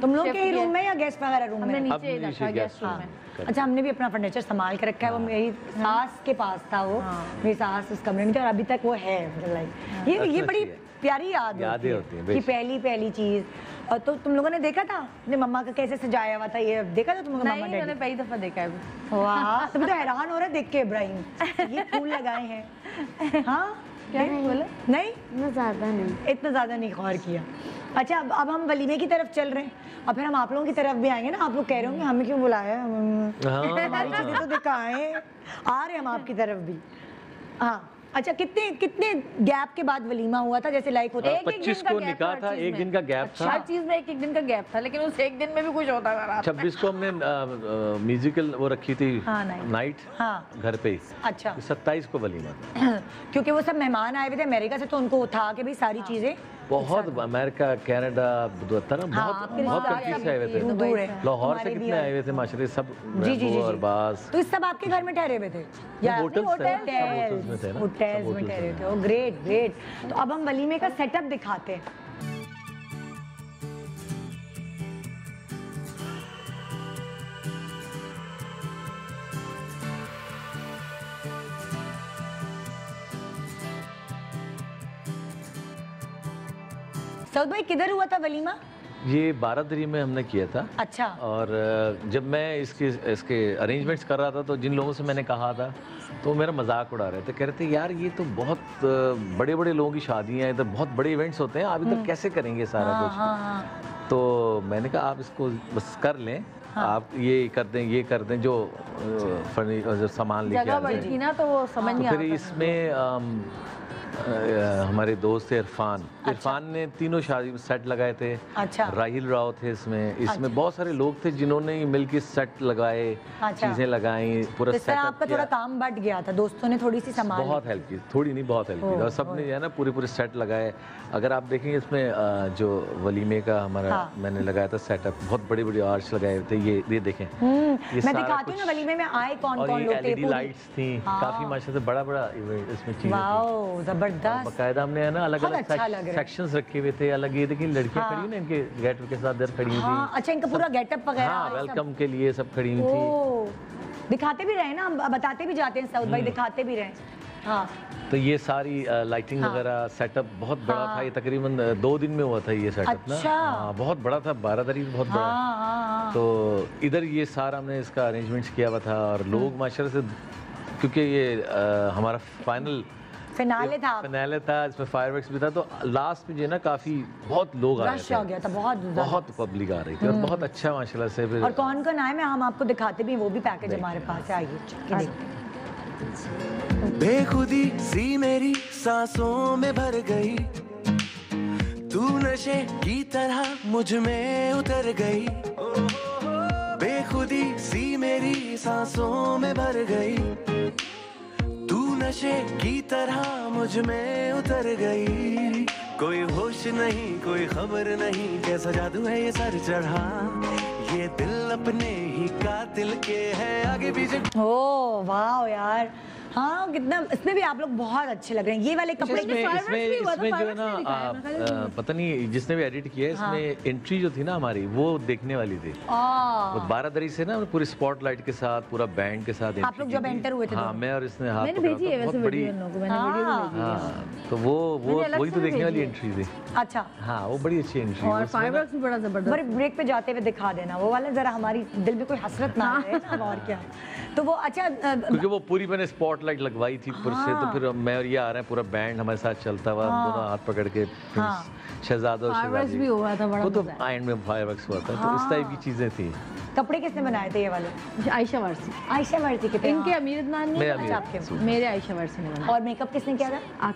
तुम लोग के रूम में या गेस्ट वगैरह रूम में? नीचे रखा गेस्ट रूम में। अच्छा हमने भी अपना फर्नीचर संभाल के रखा है, वो मेरी सास के पास था, वो मेरी सास उस कमरे में थी और अभी तक वो है। ये बड़ी प्यारी याद होती है कि पहली पहली चीज़। और तो तुम लोगों ने देखा था अपने मम्मा का कैसे सजाया हुआ था, ये देखा था तुम लोगों ने? मैंने पहली दफा देखा है। वाह, तुम तो हैरान हो रहे देख के इब्राहिम, ये फूल लगाए हैं। हाँ क्या बोला? नहीं इतना ज़्यादा नहीं, इतना ज़्यादा नहीं गौर किया। अच्छा अब हम वलीमे की तरफ चल रहे हैं, और फिर हम आप लोगों की तरफ भी आएंगे ना। आप लोग कह रहे होंगे हमें क्यों बुलाया, हमारी चीज़ें तो दिखाएं, आ रहे हम आपकी तरफ भी। हाँ अच्छा, कितने कितने गैप के बाद वलीमा हुआ था? जैसे लाइक होता है 25 को निकाह था, एक दिन का गैप था, हर चीज में एक दिन का गैप था, लेकिन उस एक दिन में भी कुछ होता था। 26 को हमने म्यूजिकल वो रखी थी नाइट घर पे। अच्छा 27 को वलीमा था, क्योंकि वो सब मेहमान आए हुए थे अमेरिका से, तो उनको था कि भाई सारी चीजें बहुत अमेरिका कनाडा था ना, बहुत कंट्रीज से आए हुए थे, लाहौर से कितने आए हुए थे माशरे सब। जी जी जी। और बास तो सब आपके घर में ठहरे हुए थे या होटल्स में थे ना? होटल्स में ठहरे थे। Oh great great. तो अब हम वलीमे का सेटअप दिखाते हैं। सऊद भाई किधर हुआ था वलीमा? ये 12 दरी में हमने किया था। अच्छा। और जब मैं इसके अरेंजमेंट्स कर रहा था तो जिन लोगों से मैंने कहा था, तो मेरा मजाक उड़ा रहे थे, कह रहे थे यार ये तो बहुत बड़े बड़े लोगों की शादियाँ, इधर बहुत बड़े इवेंट्स होते हैं, आप इधर कैसे करेंगे सारा कुछ। हाँ। तो मैंने कहा आप इसको बस कर लें। हाँ। आप ये कर दें जो फर्नीचर सामान लेके ना, तो वो समझ नहीं। फिर इसमें हमारे दोस्त इरफान। अच्छा। इरफान ने तीनों शादी में सेट लगाए थे। अच्छा। राहिल राव थे इसमें। अच्छा। बहुत सारे लोग थे जिन्होंने मिलके सेट लगाए। अच्छा। चीजें लगाई, पूरा सेटअप किया। आपका थोड़ा काम बट गया था, दोस्तों ने थोड़ी सी संभाल, बहुत हेल्प की, थोड़ी नहीं बहुत हेल्प की, और सबने जो है ना पूरे सेट लगाए। अगर आप देखेंगे इसमें जो वलीमे का हमारा मैंने लगाया था सेटअप, बहुत बड़े बड़े आर्च लगाए थे, ये देखें, मैं दिखाती हूँ ना वलीमे में आए कौन कौन लोग थे, काफी माशा से बड़ा बड़ा इवेंट इसमें। बाकायदा हमने है ना अलग अलग सेक्शंस रखे हुए थे, अलग ये देखिए लड़कियां खड़ी ना इनके गेटअप के साथ खड़ी हुई थी। अच्छा इनका पूरा गेटअप वगैरह वेलकम के लिए सब खड़ी हुई थी, दिखाते भी रहे ना, हम बताते भी जाते हैं साउथ भाई दिखाते भी रहे। हाँ। तो ये सारी लाइटिंग वगैरह सेटअप बहुत बड़ा था, ये तकरीबन 2 दिन में हुआ था ये सेटअप। अच्छा। ना बहुत बड़ा था, 12 तारीख बहुत बड़ा। तो इधर ये सारा हमने इसका अरेंजमेंट्स किया हुआ था और लोग माशाल्लाह से, क्योंकि ये हमारा फिनाले था, इसमें फायरवर्क्स भी था, तो लास्ट में जो है ना काफी बहुत लोग आ रहे थे, बहुत पब्लिक आ रही थी और बहुत अच्छा माशाल्लाह से। फिर और कौन कौन आए मैं हम आपको दिखाते भी, वो भी पैकेज हमारे पास आइए। बेखुदी सी मेरी सांसों में भर गई, तू नशे की तरह मुझ में उतर गई, बेखुदी सी मेरी सांसों में भर गई, तू नशे की तरह मुझ में उतर गई, कोई होश नहीं कोई खबर नहीं, कैसा जादू है ये सर चढ़ा, ये दिल अपने ही कातिल के है आगे पीछे। ओ वाह यार, हाँ कितना इसमें भी आप लोग बहुत अच्छे लग रहे हैं, ये वाले कपड़े इसमें जो है ना पता नहीं जिसने भी एडिट किया है इसमें एंट्री जो थी ना हमारी वो देखने वाली थी। 12 तारीख से ना पूरी स्पॉटलाइट के साथ पूरा बैंड के साथ आप लोग जब एंटर हुए थे, हाँ मैं और इसने हाथ भेजी है वैसे बड़ी, तो वो वही तो देखने वाली एंट्री थी। अच्छा हाँ वो बड़ी अच्छी एंट्री और फायरवर्क्स भी बड़ा जबरदस्त। ब्रेक पे जाते हुए दिखा देना वो वाला जरा, हमारी दिल में कोई हसरत ना है और क्या, तो वो अच्छा क्योंकि वो पूरी मैंने स्पॉट लाइट लगवाई थी पूरे से, तो फिर मैं और ये आ रहे हैं पूरा बैंड हमारे साथ चलता हुआ, दोनों हाथ पकड़ के शहजादा और शहजादी भी हुआ था, वो तो एंड में फायरवर्क्स हुआ था, तो इस टाइप की चीजें थी। कपड़े किसने बनाए थे ये वाले? आयशा वारसी। आयशा वारसी के इनके अमीर अदनान ने बनाया, आपके मेरे आयशा वारसी ने बनाया। और मेकअप किसने किया था?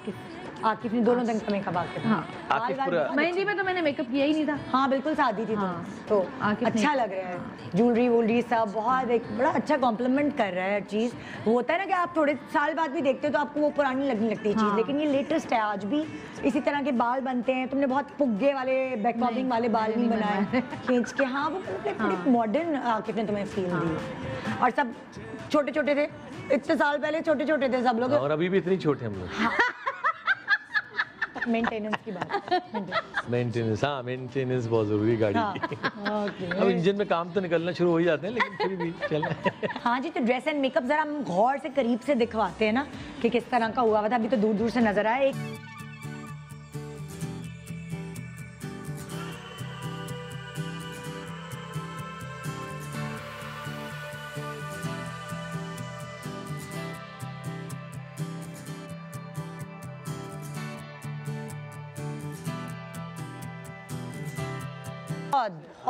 आकिफ ने, दोनों रंग का मेकअप आके था। हाँ मेहंदी में तो मैंने मेकअप किया ही नहीं था। हाँ बिल्कुल शादी थी। हाँ तो अच्छा लग रहा है, ज्वेलरी वूलरी सब बहुत, एक बड़ा अच्छा कॉम्प्लीमेंट कर रहा है चीज़। वो होता है ना कि आप थोड़े साल बाद भी देखते हो तो आपको वो पुरानी लगने लगती है चीज़, लेकिन ये लेटेस्ट है। आज भी इसी तरह के बाल बनते हैं, तुमने बहुत पुग्गे वाले बैकबॉबिंग वाले बाल नहीं बनाए खींच के। हाँ वो थोड़ी मॉडर्न आकिफ ने तुम्हें फील दी, और सब छोटे छोटे थे, इतने साल पहले छोटे छोटे थे सब लोग, और अभी भी इतने छोटे हम लोग। मेंटेनेंस की बात, मेंटेनेंस हाँ मेंटेनेंस बहुत जरूरी गाड़ी की। अब इंजन में काम तो निकलना शुरू हो ही जाते हैं, लेकिन फिर भी चलना। हाँ जी, तो ड्रेस एंड मेकअप जरा हम गौर से करीब से दिखवाते हैं ना कि किस तरह का हुआ था, अभी तो दूर दूर से नजर आया।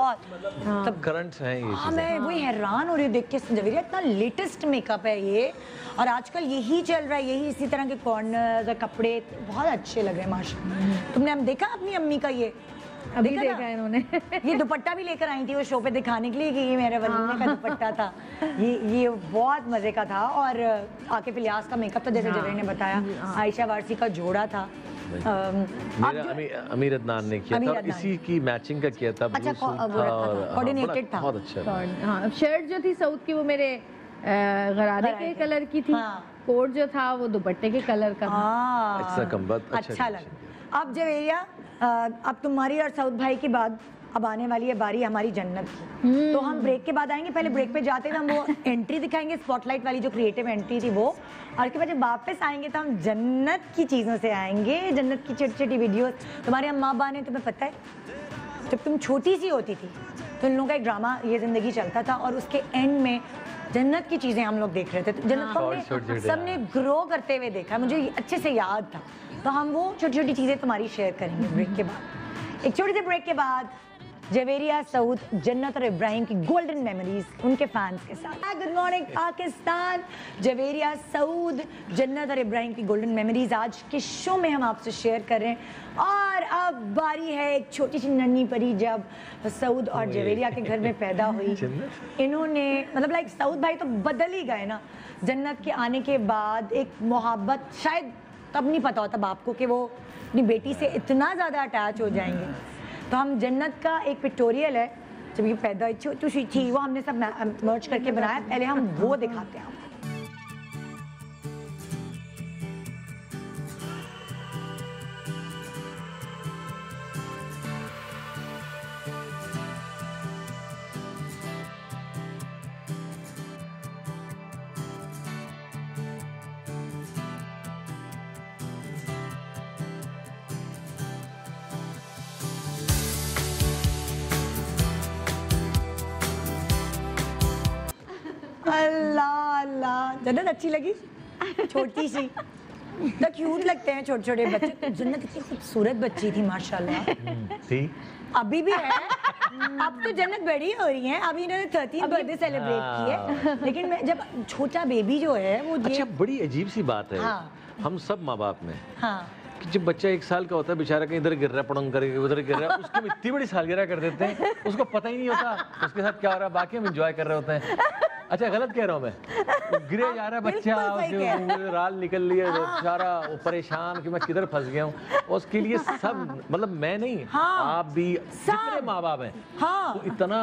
मतलब करंट है ये चीज़। मैं वही हैरान हो रही हूँ देख के, जवेरिया इतना लेटेस्ट मेकअप है ये, और आजकल यही चल रहा है, यही इसी तरह के कॉर्नर्स और कपड़े बहुत अच्छे लग रहे हैं माशाल्लाह। तुमने हम देखा अपनी अम्मी का ये अभी देखा इन्होंने ये दुपट्टा भी लेकर आई थी वो शो पे दिखाने के लिए कि ये मेरे वलीमे का दुपट्टा था, ये बहुत मजे का था। और आकिफ इलियास का मेकअप तो जैसे जवेरिया ने बताया, आयशा वारसी का जोड़ा था, अमीर अदनान ने किया था, इसी की मैचिंग का किया था। अच्छा कोऑर्डिनेटेड था, बहुत अच्छा। शर्ट जो थी साउथ की वो मेरे गरारे के कलर की थी, कोट जो था वो दुपट्टे के कलर का था, अच्छा लगा। अब जवेरिया अब तुम्हारी और साउथ भाई की बात, अब आने वाली है बारी हमारी जन्नत की, तो हम ब्रेक के बाद आएंगे। पहले ब्रेक पे जाते हैं हम वो एंट्री दिखाएंगे, स्पॉटलाइट वाली जो क्रिएटिव एंट्री थी वो, और उसके बाद जब वापस आएंगे तो हम जन्नत की चीज़ों से आएंगे, जन्नत की छोटी छोटी वीडियोस। तुम्हारे अम्मा अब्बा ने, तुम्हें पता है जब तुम छोटी सी होती थी तो इन लोगों का एक ड्रामा ये ज़िंदगी चलता था, और उसके एंड में जन्नत की चीज़ें हम लोग देख रहे थे, तो जन्नत को सबने ग्रो करते हुए देखा, मुझे अच्छे से याद था। तो हम वो छोटी छोटी चीज़ें तुम्हारी शेयर करेंगे ब्रेक के बाद। एक छोटे से ब्रेक के बाद जवेरिया, सऊद, जन्नत और इब्राहिम की गोल्डन मेमोरीज उनके फैंस के साथ। गुड मॉर्निंग पाकिस्तान, जवेरिया, सऊद, जन्नत और इब्राहिम की गोल्डन मेमोरीज आज के शो में हम आपसे शेयर कर रहे हैं। और अब बारी है एक छोटी सी नन्ही परी, जब सऊद और जवेरिया के घर में पैदा हुई इन्होंने मतलब लाइक सऊद भाई तो बदल ही गए ना, जन्नत के आने के बाद एक मोहब्बत शायद तब नहीं पता होता बाप को कि वो अपनी बेटी से इतना ज़्यादा अटैच हो जाएंगे। तो हम जन्नत का एक पिक्टोरियल है जब ये पैदा छोटी सी थी, वो हमने सब मर्ज करके बनाया, पहले हम वो दिखाते हैं। अल्लाह अल्लाह। जन्नत अच्छी लगी? छोटी सी क्यूट लगते हैं छोटे छोटे बच्चे। जन्नत इतनी खूबसूरत बच्ची थी माशाल्लाह। थी, अभी भी है। अब तो जन्नत बड़ी हो रही है, अभी इन्होंने 13 बर्थडे सेलिब्रेट की है, लेकिन मैं जब छोटा बेबी जो है वो अच्छा बड़ी अजीब सी बात है हम सब माँ बाप में कि जब बच्चा एक साल का होता है बेचारा कहीं इधर गिर रहा है पड़ंग करके उधर गिर रहा है, उसको इतनी बड़ी सालगिरह कर देते हैं उसको पता ही नहीं होता उसके साथ क्या हो रहा है, बाकी हम इंजॉय कर रहे होते हैं। अच्छा गलत कह रहा हूँ मैं, गिरे जा रहा बच्चा राल निकल लिया सारा परेशान कि मैं किधर फंस गया हूँ। उसके लिए सब मतलब मैं नहीं आप भी जितने माँ बाप हैं तो इतना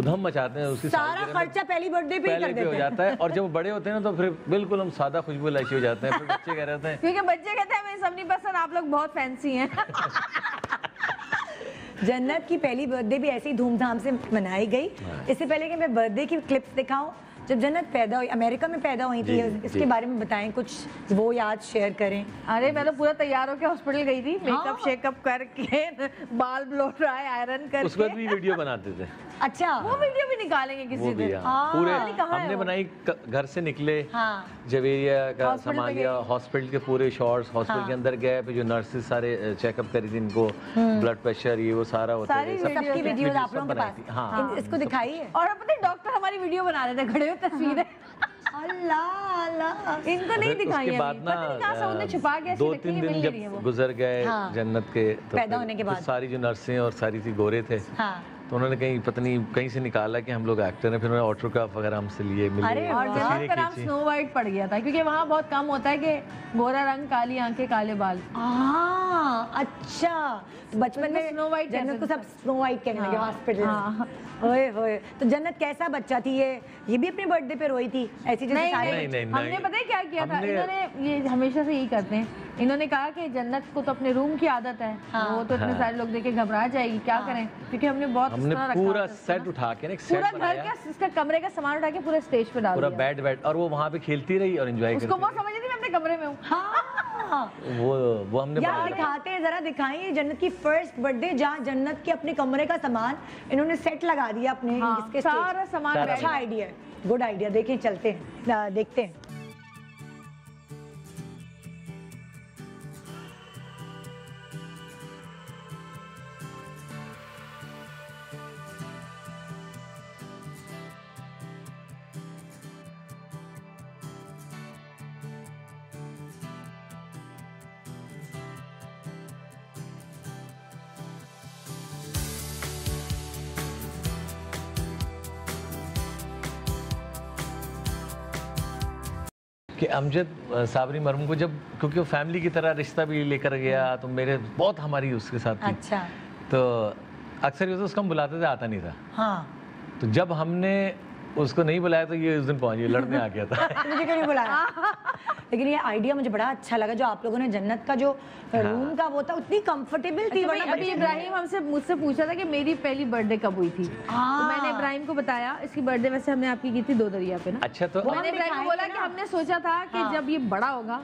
उधम मचाते हैं उसकी सारा खर्चा पहली बर्थडे पे ही हो जाता है और जब वो बड़े होते हैं ना तो फिर बिल्कुल हम सादा खुशबू लाइशी हो जाते हैं। फिर बच्चे कह रहे हैं क्योंकि बच्चे कहते हैं हमें सब नहीं पसंद, आप लोग बहुत फैंसी हैं। जन्नत की पहली बर्थडे भी ऐसे ही धूमधाम से मनाई गई। इससे पहले कि मैं बर्थडे की क्लिप्स दिखाऊं, जब जन्नत पैदा हुई अमेरिका में पैदा हुई थी, इसके बारे में बताएं कुछ, वो याद शेयर करें। अरे मैं तो पूरा तैयार होकर हॉस्पिटल गई थी, मेकअप शेकअप करके, बाल ब्लो ड्राई आयरन करके। उसके बाद भी वीडियो बनाते थे। अच्छा वो वीडियो भी निकालेंगे किसी दिन। हमने बनाई, घर से निकले जवेरिया का सामान लिया, हॉस्पिटल के पूरे शॉर्ट्स, हॉस्पिटल के अंदर गए, फिर जो नर्सेज सारे चेकअप करी थी इनको, ब्लड प्रेशर ये वो सारा होता है, सबकी वीडियो आप लोगों के पास। हां इसको दिखाइए। और अपने डॉक्टर हमारी वीडियो बना रहे थे खड़े तस्वीरें। अल्लाह अल्लाह, इनको नहीं दिखाई है, पता नहीं कहां से उन्हें छुपा के। 2-3 दिन जब गुजर गए जन्नत के पैदा होने के बाद, सारी जो नर्सें और सारी थी गोरे थे तो उन्होंने कहीं पत्नी कहीं से निकाला कि हम लोग एक्टर हैं, फिर उन्होंने ऑटोग्राफ वगैरह हमसे लिए मिले। अरे और जन्नत का नाम स्नो वाइट पड़ गया था क्योंकि वहाँ बहुत कम होता है कि गोरा रंग, काली आंखें, काले बाल। अच्छा बचपन में स्नो वाइट, जन्नत को सब स्नो वाइट कहने लगे हॉस्पिटल। ओए होए, तो जन्नत कैसा बच्चा थी ये भी अपने बर्थडे पे रोई थी ऐसी? हमने पता है क्या किया था, इन्होंने ये हमेशा से यही करते हैं, इन्होंने कहा कि जन्नत को तो अपने रूम की आदत है, वो तो इतने सारे लोग देखे घबरा जाएगी, क्या करें, क्योंकि हमने बहुत पूरा सेट उठा के एक सेट पूरा घर का, इसका कमरे का सामान उठा के पूरा स्टेज पे डाल दिया, पूरा बैट बैट, और वो वहाँ पे खेलती रही और एंजॉय करती। उसको वो समझ नहीं मैं अपने कमरे में हूँ। वो हमने यार दिखाते हैं, जरा दिखाइए जन्नत की फर्स्ट बर्थडे जहाँ जन्नत के अपने कमरे का सामान इन्होंने सेट लगा दिया अपने, इसके सारा सामान। अच्छा आइडिया, गुड आइडिया। देखिए चलते हैं, देखते हैं। कि अमजद साबरी मरहूम को जब, क्योंकि वो फैमिली की तरह रिश्ता भी लेकर गया तो मेरे बहुत हमारी उसके साथ थी। अच्छा। तो अक्सर ये तो उसको हम बुलाते थे, आता नहीं था। हाँ। तो जब हमने उसको नहीं बुलाया तो ये उस दिन पहुंच गया, लड़ने आ गया था। मुझे क्यों नहीं बुलाया? लेकिन ये आइडिया मुझे बड़ा अच्छा लगा जो आप लोगों ने जन्नत का जो रूम का वो था, उतनी कंफर्टेबल थी। अच्छा, अभी इब्राहिम हमसे मुझसे पूछा था कि मेरी पहली बर्थडे कब हुई थी, तो मैंने इब्राहिम को बताया इसकी बर्थडे वैसे हमने आपकी की थी दो दरिया पे ना। अच्छा, तो मैंने इब्राहिम को बोला कि हमने सोचा था कि जब ये बड़ा होगा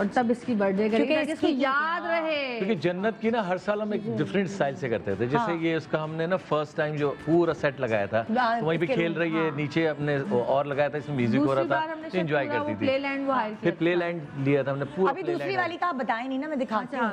और तब इसकी बर्थडे करेंगे, इसको याद रहे। क्योंकि जन्नत की ना हर साल हम एक डिफरेंट स्टाइल से करते थे, जैसे ये उसका हमने ना फर्स्ट टाइम जो पूरा सेट लगाया था तो वहीं पे खेल रही है, नीचे अपने और लगाया था, इसमें म्यूजिक हो रहा था, एंजॉय करती थी। फिर प्ले लैंड लिया था हमने पूरा। अभी दूसरी वाली का आप बताए नहीं ना, मैं दिखाती हूँ।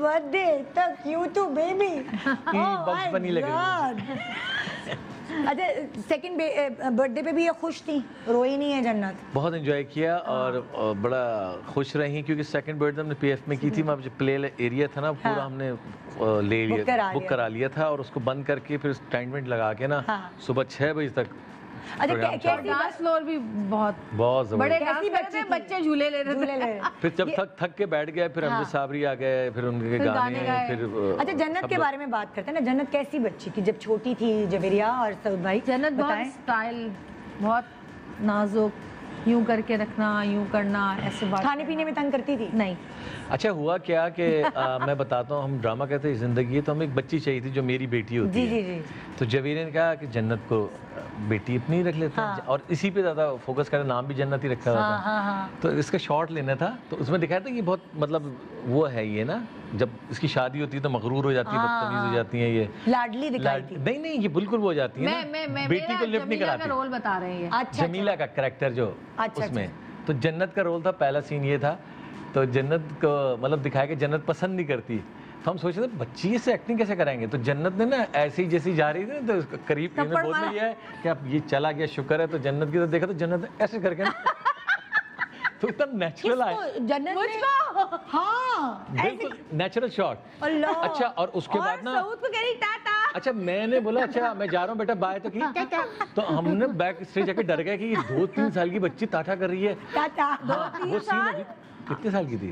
बर्थडे तक यू टू बेबी बनी लग रही। अच्छा, सेकंड बर्थडे पे भी ये खुश थी, रोई नहीं है जन्नत? बहुत एंजॉय किया और बड़ा खुश रही क्योंकि सेकंड बर्थडे हमने पीएफ में की थी, वहाँ जो प्ले एरिया था ना पूरा हमने ले लिया, बुक करा लिया था और उसको बंद करके फिर टेंट लगा के ना सुबह 6 बजे तक। अच्छा, डांस फ्लोर भी बहुत बड़े बच्चे, झूले ले रहे थे। फिर जब थक के बैठ गए फिर अमजद साबरी आ गए, फिर उनके गाने फिर। अच्छा, जन्नत के बारे में बात करते हैं ना, जन्नत कैसी बच्ची थी जब छोटी थी जवेरिया और सऊद भाई? जन्नत बहुत स्टाइल, बहुत नाजुक, यूँ करके रखना, यूँ करना, ऐसे बात। खाने पीने में तंग करती थी? नहीं। अच्छा हुआ क्या कि मैं बताता हूँ, हम ड्रामा करते हैं ज़िंदगी है, तो हमें एक बच्ची चाहिए थी जो मेरी बेटी होती है। तो जवेरिया ने कहा कि जन्नत को बेटी अपनी रख लेते हैं, और इसी पे ज़्यादा फोकस करना, नाम भी जन्नत ही रखा हुआ था। तो इसका शॉट लेना था, तो उसमें दिखाया था कि बहुत मतलब वो है ये ना, जब इसकी शादी होती है तो मगरूर हो जाती है, बदतमीज हो जाती है, ये लाडली दिखाई थी। नहीं नहीं, ये बिल्कुल वो हो जाती है ना, बेटी को लिफ्ट नहीं कराती। रोल बता रहे हैं जमीला का कैरेक्टर जो उसमें, तो जन्नत का रोल था, पहला सीन ये था। तो जन्नत को मतलब दिखाया कि जन्नत पसंद नहीं करती, तो हम सोच रहे थे बच्ची से एक्टिंग कैसे कराएंगे। तो जन्नत ने ना ऐसे ही जैसी जा रही थी ना, तो करीब इन्होंने बोल दिया है कि अब ये चला गया, शुक्र है। तो जन्नत की तरफ देखा तो जन्नत ऐसे करके ना तो एकदम नेचुरल आया जन्नत, हाँ बिल्कुल नेचुरल शॉट। अच्छा, और उसके बाद ना सऊद को कह रही टाटा। अच्छा मैंने बोला अच्छा मैं जा रहा हूँ बेटा बाय, तो कही तो हमने बैक स्टेज जाके डर गए कि 2-3 साल की बच्ची टाटा कर रही है। कितने साल की थी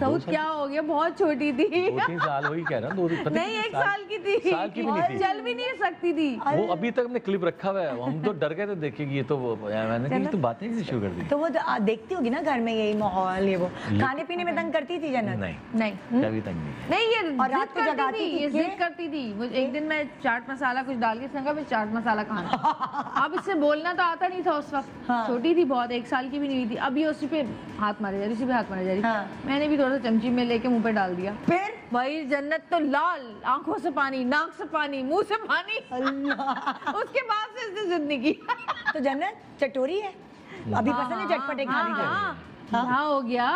सऊद? क्या हो गया, बहुत छोटी थी, 2-3 साल वही कह रहा हूँ, 1 साल की थी, साल की भी नहीं थी, चल भी नहीं सकती थी वो। अभी तक हमने क्लिप रखा हुआ है, हम तो डर गए थे देखिए ये तो मैंने तो बातें शुरू कर दी। तो वो देखती होगी ना घर में यही माहौल, ये वो खाने पीने में तंग करती थी जन्नत? नहीं, कभी तंग नहीं, ये रात को जगाती थी, ये जिद करती थी। एक दिन मैं चाट मसाला कुछ डाल के संगा, मैं चाट मसाला खाना। अब इससे बोलना तो आता नहीं था उस वक्त, छोटी थी बहुत, 1 साल की भी नहीं हुई थी। अब ये उसी पे हाथ मारे जा रही, उसी पे हाथ मारे जा रही। मैंने भी थोड़ा सा चमची में लेके मुंह पे डाल दिया, फिर भाई जन्नत तो लाल, आंखों से पानी, नाक से पानी, मुंह से पानी। उसके बाद से इसने जिद नहीं की। तो जन्नत चटोरी है अभी, पसंद है चटपटे खाने हो गया,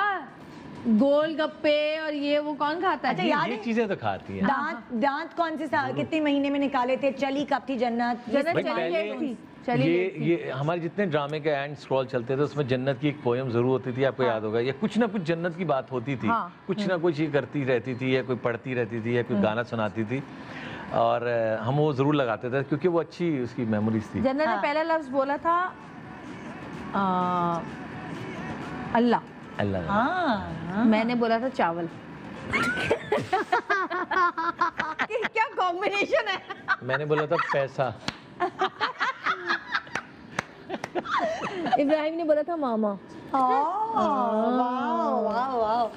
गोल गप्पे और ये वो कौन खाता है? अच्छा याद है चीजें तो खाती है। दांत कौन से कितने महीने में निकाले थे? चली कब थी जन्नत? ये हमारे जितने ड्रामे के एंड स्क्रॉल चलते थे उसमें जन्नत की एक पोएम जरूर होती थी, आपको याद होगा, या कुछ ना कुछ जन्नत की बात होती थी, कुछ ना कुछ ये करती रहती थी, या कोई पढ़ती रहती थी, या कोई गाना सुनाती थी, और हम वो जरूर लगाते थे क्योंकि वो अच्छी उसकी मेमोरीज थी। जन्नत ने पहला लफ्ज बोला था अल्लाह अल्लाह, मैंने बोला था चावल। क्या कॉम्बिनेशन है। मैंने बोला था पैसा। इब्राहिम ने बोला था मामा। Wow wow wow.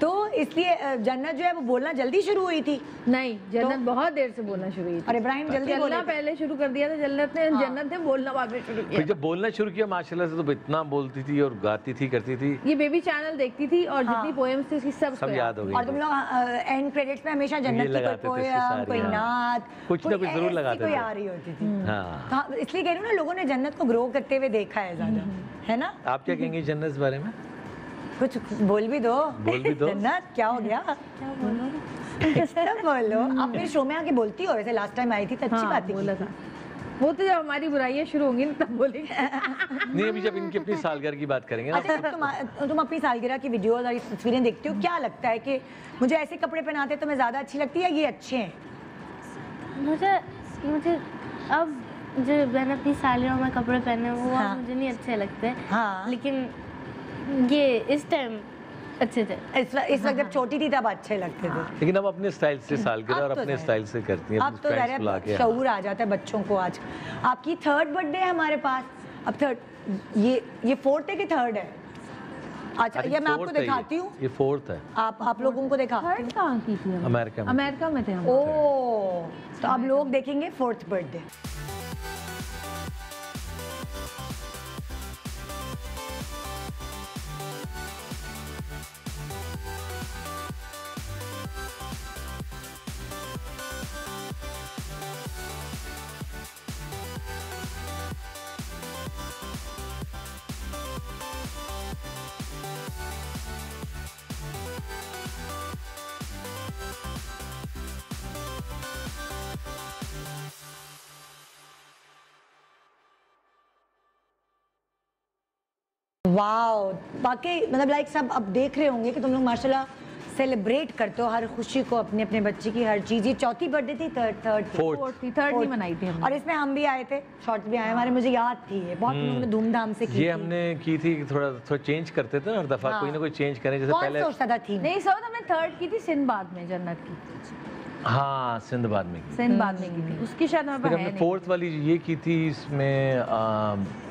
तो इसलिए जन्नत जो है वो बोलना जल्दी शुरू हुई थी? नहीं, जन्नत बहुत देर से बोलना शुरू हुई थी, और इब्राहिम जल्दी बोलना पहले शुरू कर दिया था जन्नत ने बोलना बाद में शुरू किया। जब बोलना शुरू किया माशाल्लाह से तो इतना बोलती थी और गाती थी, करती थी। ये बेबी चैनल देखती थी और जितनी पोएम्स थी उसकी सब याद हो गई। और तुम लोग एंड क्रेडिट्स में हमेशा जन्नत की पोएम, कोई नात, कुछ ना कुछ जरूर लगाते थे, कोई आ रही होती थी। हां, इसलिए कह रही हूं ना लोगों ने जन्नत को ग्रो करते हुए देखा है ज्यादा, है ना? आप क्या कहेंगी जन्नत के बारे में? कुछ बोल भी दो जन्नत, क्या हो गया, क्या बोलो आप मेरे शो में आके बोलती हो, वैसे लास्ट टाइम आई थी तो अच्छी बात बोला था। वो तो जब हमारी बुराइयां शुरू होंगी ना तब बोलेंगे। नहीं, अभी जब इनकी अपनी सालगिरह की बात करेंगे। अच्छा, तुम अपनी सालगिरह की वीडियोज और तस्वीरें देखती हो, क्या लगता है कि मुझे ऐसे कपड़े पहनाते तो मैं ज़्यादा अच्छी लगती है, ये अच्छे हैं? मुझे अब जो मैंने अपनी सालियों में कपड़े पहने वो मुझे नहीं अच्छे लगते, लेकिन ये इस टाइम अच्छे थे। इस वक्त जब छोटी थी तब अच्छे लगते थे, लेकिन अब अपने स्टाइल से सालगिरह और अपने स्टाइल से करती हैं। अब तो शऊर आ जाता है बच्चों को। आज आपकी 3rd बर्थडे है हमारे पास, अब 3rd, ये 4th है कि 3rd है? अच्छा, ये मैं आपको दिखाती हूँ, ये 4th है। आप लोगों को देखा की थी? अमेरिका में थे। ओह, तो अब लोग देखेंगे 4th बर्थडे। वाओ, बाकी मतलब लाइक सब अब देख रहे होंगे कि तुम लोग माशाल्लाह सेलिब्रेट करते हो हर खुशी को, अपने अपने बच्चे की हर चीज़। ये 4थी बर्थडे थी? 4th नहीं मनाई थी हमने, और इसमें हम भी आए थे, शॉर्ट्स भी आए हमारे, मुझे याद थी ये बहुत हमने धूमधाम से की। ये हमने की थी, थोड़ा चेंज करते थे हर दफा, कोई ना कोई चेंज करें, जैसे पहले सोचता था थी नहीं सोच, हमने 3rd की थी सिंधबाद में जन्नत की। हाँ, सिंधबाद में की थी, उसकी शायद हमने 4th वाली ये की थी, इसमें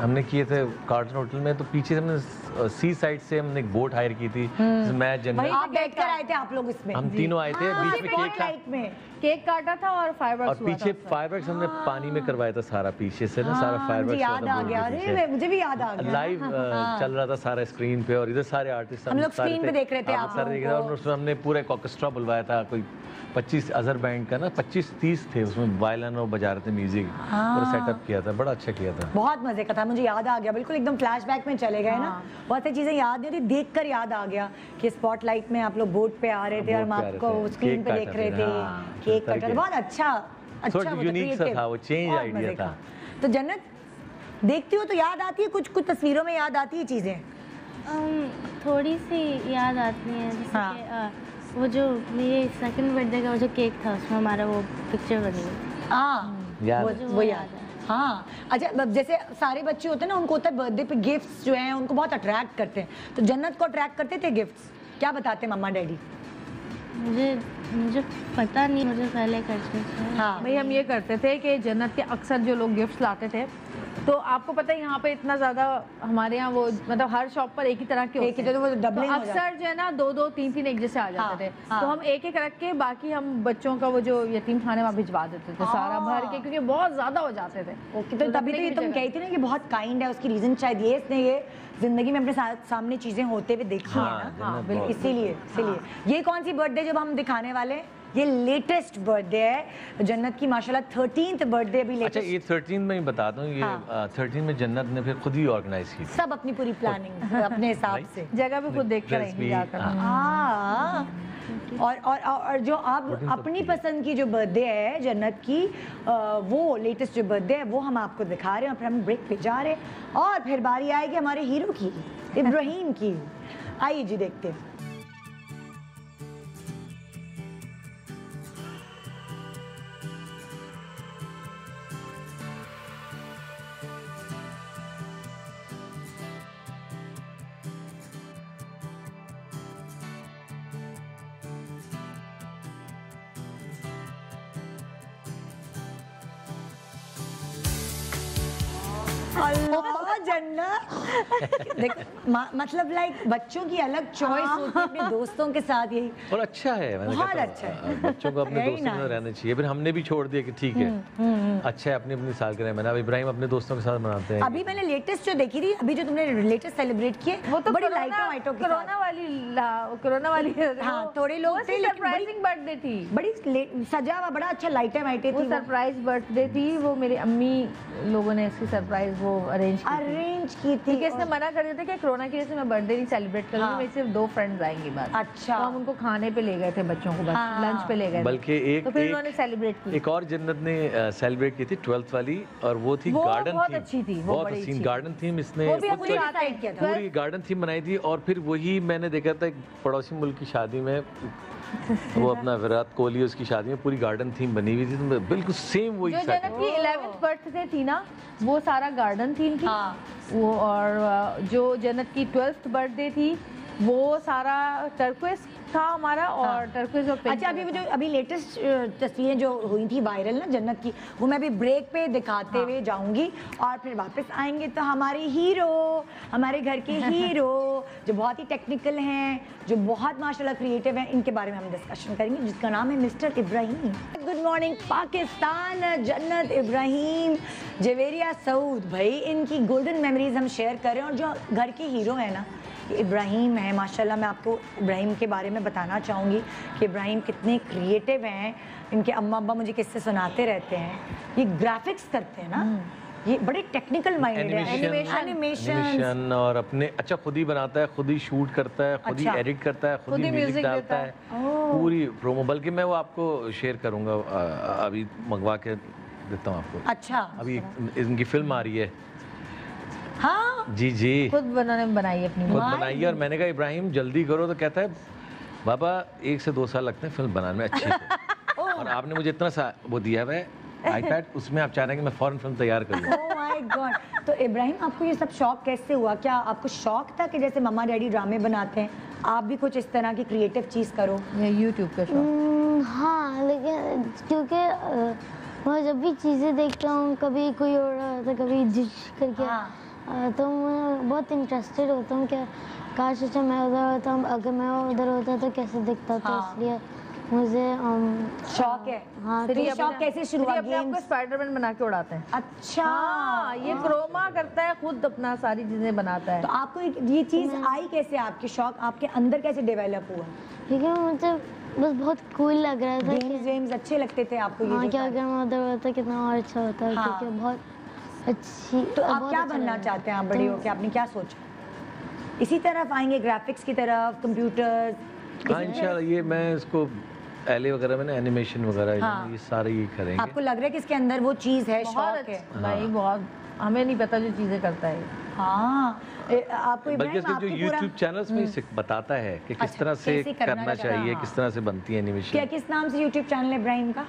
हमने किए थे कार्टन होटल में, तो पीछे हमने सी साइड से हमने एक बोट हायर की थी। मैं जन्नत आप बैठकर आए थे, आप लोग इसमें हम तीनों आए थे। बीच में केक काटा था और फायरवर्क्स, और पीछे फायरवर्क्स हमने पानी में करवाया था सारा, पीछे से ना सारा फायरवर्क्स याद आ गया। अरे मुझे भी याद आ गया, लाइव चल रहा था सारा स्क्रीन पे और इधर सारे आर्टिस्ट हम लोग स्क्रीन पे देख रहे थे। आप सारे देख रहे थे और उसमें हमने पूरा एक ऑर्केस्ट्रा बुलवाया था, कोई 25 अजर बैंड का ना 25-30 थे उसमें, वायलिन और बजा रहे थे म्यूजिक और सेटअप किया था। बड़ा अच्छा किया था, बहुत मजे का था। मुझे याद आ गया, बिल्कुल एकदम फ्लैशबैक में चले गए ना, बहुत सी चीजें याद नहीं थी, देखकर याद आ गया कि स्पॉटलाइट में आप लोग बोट पे आ रहे थे और हम आपको स्क्रीन पे देख रहे थे। केक कटर बहुत अच्छा यूनिक सा था, वो चेंज आइडिया था। तो जन्नत देखती हो तो याद आती है, कुछ कुछ तस्वीरों में याद आती है चीजें, थोड़ी सी याद आती है। वो जो मेरे सेकंड बर्थडे का वो जो केक था उसमें हमारा वो पिक्चर बनी हुई। हाँ वो याद है। हाँ अच्छा, जैसे सारे बच्चे होते हैं ना, उनको होता है बर्थडे पे गिफ्ट्स जो हैं उनको बहुत अट्रैक्ट करते हैं, तो जन्नत को अट्रैक्ट करते थे गिफ्ट्स? क्या बताते मम्मा डैडी? मुझे पता नहीं, मुझे पहले करते थे। हाँ भाई, हम ये करते थे कि जन्नत के अक्सर जो लोग गिफ्ट्स लाते थे, तो आपको पता है यहाँ पे इतना ज़्यादा हमारे यहाँ वो मतलब हर शॉप पर एक ही तरह के होते हैं, तो अक्सर जो है ना 2-2, 3-3 एक जैसे आ जाते थे। तो हम एक एक रख के बाकी हम बच्चों का वो जो यतीम खाने वहाँ भिजवा देते थे सारा भर के, क्योंकि बहुत ज़्यादा हो जाते थे। तो तभी तो ये तुम कही थी ना कि बहुत काइंड है, उसकी रीज़न शायद ये इसने ये जिंदगी में अपने सामने चीज़ें होते हुए देखी है ना, इसीलिए। ये कौन सी बर्थडे जब हम दिखाने वाले हैं? ये लेटेस्ट बर्थडे है जन्नत की, माशाल्लाह 13th बर्थडे भी लेटेस्ट। अच्छा ये 13 में ही बता दूं, ये 13 में जन्नत ने फिर खुद ही ऑर्गेनाइज की सब, अपनी पूरी प्लानिंग अपने हिसाब से, जगह भी खुद देख कर रहेंगी और जो आप अपनी पसंद की जो बर्थडे है जन्नत की, वो लेटेस्ट जो बर्थडे है वो हम आपको दिखा रहे हैं, फिर हम ब्रेक पे जा रहे हैं और फिर बारी आएगी हमारे हीरो की, इब्राहिम की। आइए जी देखते हैं। मतलब लाइक बच्चों की अलग चॉइस होती है अपने दोस्तों के साथ, यही और अच्छा है। मैंने बहुत अच्छा है, बच्चों को अपने दोस्तों में रहना चाहिए। फिर हमने भी छोड़ दिया कि ठीक है अच्छा है, अपनी अपनी सालगिरह मना। अब इब्राहिम अपने दोस्तों के साथ मनाते हैं। अभी मैंने लेटेस्ट जो देखी थी, अभी जो तुमने लेटेस्ट सेलिब्रेट किए वो तो बड़ी लाइटों वाइटों की, कोरोना वाली हाँ थोड़े लोग थे, सरप्राइजिंग बर्थडे थी, बड़ी सजा हुआ, बड़ा अच्छा लाइटें वाइटें थी। सरप्राइज बर्थडे थी वो, मेरी अम्मी लोगों ने इसकी सरप्राइज वो अरेंज की थी, इसने मना कर दिया था कि कोरोना की वजह से मैं बर्थडे नहीं सेलिब्रेट करूंगी, मेरे सिर्फ 2 फ्रेंड्स आएंगे बस। अच्छा तो हम उनको खाने पे ले गए थे, बच्चों को लंच पे ले गए, बल्कि एक तो फिर उन्होंने सेलिब्रेट की। एक और जन्नत ने सेलिब्रेट की थी 12th वाली, और वो थी गार्डन थीम, बहुत अच्छी थी, बहुत अच्छी गार्डन थीम। इसने पूरी गार्डन थीम बनाई थी और फिर वही मैंने देखा था पड़ोसी मुल्क की शादी में, वो अपना विराट कोहली उसकी शादी में पूरी गार्डन थीम बनी हुई थी, तो बिल्कुल सेम वही जो जन्नत की 11th बर्थडे थी ना, वो सारा गार्डन थीम थी। वो और जो जन्नत की 12th बर्थडे थी वो सारा टर्क्वेस था हमारा, और टर्क्वेस और पिंक। अच्छा अभी जो अभी लेटेस्ट तस्वीरें जो हुई थी वायरल ना जन्नत की, वो मैं अभी ब्रेक पे दिखाते हुए जाऊंगी और फिर वापस आएंगे तो हमारे हीरो, हमारे घर के हीरो जो बहुत ही टेक्निकल हैं, जो बहुत माशाल्लाह क्रिएटिव हैं, इनके बारे में हम डिस्कशन करेंगे, जिसका नाम है mister Ibrahim. Good morning Pakistan, Jannat, Ibrahim, Javeria, Saud भाई, इनकी गोल्डन मेमोरीज हम शेयर कर रहे हैं। और जो घर के हीरो हैं ना, इब्राहिम है माशाल्लाह, मैं आपको इब्राहिम के बारे में बताना चाहूँगी कि इब्राहिम कितने क्रिएटिव हैं। इनके अम्मा अब्बा मुझे किससे सुनाते रहते हैं, ये ग्राफिक्स करते हैं ना, ये बड़े टेक्निकल माइंडेड है, एनिमेशन और अपने अच्छा खुद ही बनाता है, खुद ही शूट करता है, खुद ही एडिट करता है, खुद ही म्यूजिक डालता है, पूरी प्रोमो, बल्कि मैं वो आपको शेयर करूँगा, अभी मंगवा के देता हूँ आपको। अच्छा अभी इनकी फिल्म आ रही है। हाँ जी जी, खुद बनाने बनाई अपनी, खुद बनाई। और मैंने कहा इब्राहिम जल्दी करो, तो कहता है बाबा 1 से 2 साल लगते हैं फिल्म बनाने में अच्छे और आपने मुझे इतना सा वो दिया हुआ है आईपैड, उसमें आप चाह रहे हैं कि मैं फॉरन फिल्म तैयार कर लूं। Oh my god. तो इब्राहिम आपको ये सब शौक कैसे हुआ? क्या आपको शौक था कि जैसे मम्मा डैडी ड्रामे बनाते हैं आप भी कुछ इस तरह की क्रिएटिव चीज़ करो? यूट्यूब का शौक? हाँ, लेकिन क्योंकि मैं जब भी चीज़ें देखता हूँ, कभी कोई और कभी करके तो मैं बहुत इंटरेस्टेड होता हूँ कि काश अच्छा मैं उधर होता हूँ, अगर मैं उधर होता तो कैसे दिखता था। हाँ। इसलिए मुझे शौक है। हाँ, तो शौक कैसे शुरू हुआ? अपने आपको स्पाइडरमैन बना के उड़ाते हैं। अच्छा। हाँ, ये क्रोमा करता है खुद, अपना सारी चीजें बनाता है। तो आपको ये चीज आई कैसे? आपके शौक आपके अंदर कैसे डेवलप हुआ? ठीक है, मुझे बस बहुत कूल लग रहा था। गेम्स वेम्स अच्छे लगते थे आपको? ये क्या अगर मैं उधर होता कितना और अच्छा होता है, क्योंकि बहुत अच्छी। तो आप क्या बनना चाहते हैं आप बड़ी होके? आपने क्या सोचा? इसी तरफ आएंगे, ग्राफिक्स की तरफ, कंप्यूटर? हाँ, इंशाल्लाह। ये मैं इसको एले वगैरह में ना एनिमेशन वगैरह ये सारे ये करेंगे। आपको लग रहा है कि इसके अंदर वो चीज़ है, शौक है? नहीं, बहुत हमें नहीं पता जो चीज़ें करता है। हाँ, आपको बल्कि जो YouTube चैनल्स में बताता है कि किस तरह से करना चाहिए, किस तरह से बनती है एनिमेशन। क्या किस नाम से यूट्यूब चैनल है इब्राहिम का?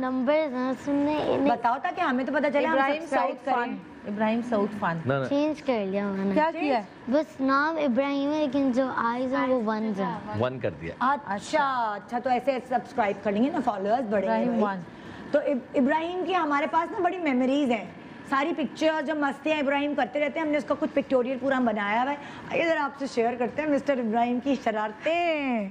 नंबर सुनने बताओ ताकि हमें तो पता चले। इब्राहिम साउथ खान, इब्राहिम साउथ खान चेंज कर लिया मैंने। क्या किया? बस नाम इब्राहिम है लेकिन जो आईज है वो वन कर दिया। अच्छा अच्छा, तो ऐसे सब्सक्राइब कर लेंगे ना, फॉलोअर्स बढ़ेंगे। तो इब्राहिम की हमारे पास ना बड़ी मेमोरीज हैं, सारी पिक्चर जो मस्तियाँ इब्राहिम करते रहते हैं। हमने उसका कुछ पिक्टोरियल पूरा बनाया हुआ है, इधर आपसे शेयर करते हैं मिस्टर इब्राहिम की शरारतें।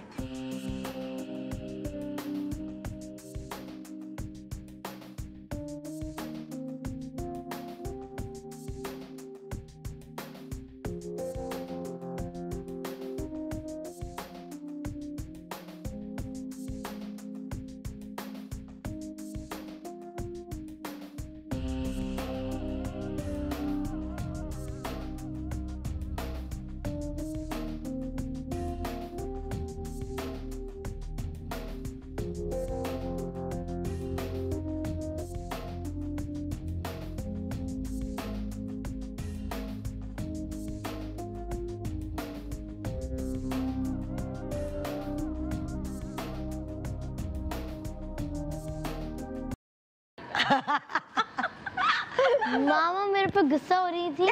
मामा मेरे पे गुस्सा हो रही थी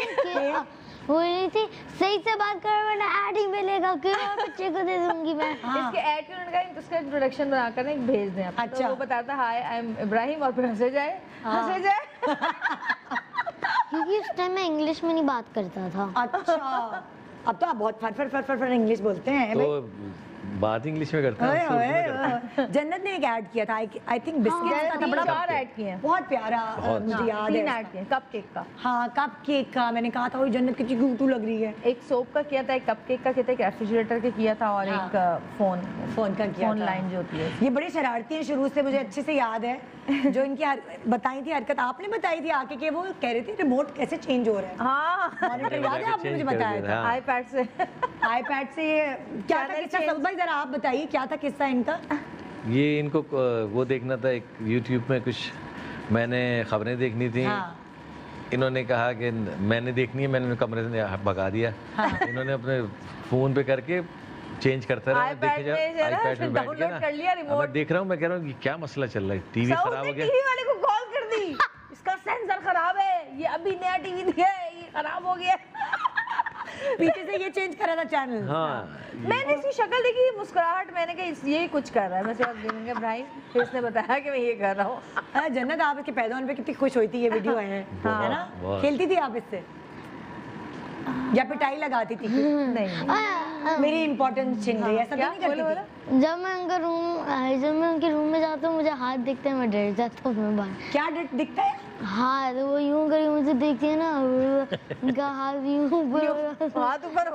कि सही से बात करो वरना ऐड ही मिलेगा, क्यों बच्चे को दे दूंगी मैं। हाँ। इसके ऐड के उनका उसका इंट्रोडक्शन बनाकर ना भेज दें आप। अच्छा। तो वो बताता हाय आई एम इब्राहिम और फिर हंसे जाए क्योंकि उस टाइम मैं इंग्लिश में नहीं बात करता था। अच्छा, अब तो आप बहुत फर इंग्लिश बोलते हैं। तो बात इंग्लिश में करता है। जन्नत ने एक ऐड किया था, आई थिंक बिस्किट का बड़ा ऐड किया, बहुत प्यारा, मुझे याद है। कपकेक का। हाँ, कपकेक का मैंने कहा था वो जन्नत कितनी क्यूट लग रही है। एक सोप का किया था, एक कपकेक का किया था, एक रेफ्रिजरेटर का किया था और एक फोन का किया था। ऑनलाइन जो होती है। ये बड़ी शरारती है शुरू से, मुझे अच्छे से याद है। जो इनकी बताई थी हरकत, आपने बताई थी आके कि वो कह रहे थे रिमोट कैसे चेंज हो रहा है। हाँ, मॉनिटर याद है आपने मुझे बताया था। आई पैड से क्या था? जरा आप बताइए क्या था किस्सा इनका? ये इनको वो देखना था, एक YouTube में कुछ मैंने खबरें देखनी थी। हाँ। इन्होंने कहा कि मैंने देखनी है, मैंने कमरे से भगा दिया। हाँ। इन्होंने अपने फ़ोन पे करके चेंज करता रहा, देखे जाओ आईपैड में बैठ गया ना। मैं देख रहा हूँ, मैं कह रहा हूँ क्या मसला चल रहा है, टीवी खराब हो गया। टीवी वाले को कॉल कर दी, इसका सेंसर खराब है, ये अभी नया टीवी दिया है, ये खराब हो गया। पीछे से ये चेंज करा था चैनल। हाँ, मैंने इसकी शक्ल देखी, मुस्कुराहट, मैंने कहा ये कुछ कर रहा है। मैं सिर्फ भाई, फिर इसने बताया कि मैं ये कर रहा हूँ। जन्नत, आप इसके पैदान पे कितनी खुश हुई थी ये वीडियो आए हैं, है ना? खेलती थी आप इससे या पिटाई लगाती थी? नहीं, मेरी इम्पोर्टेंस छीन गई, ऐसा नहीं करती। जब मैं उनके रूम में जाता हूँ, मुझे हाथ दिखता है, मैं डर जाता हूँ। क्या डर दिखता है? हाथ वो यूँ कर, मुझे देखती है ना, उनका हाथ ऊपर हो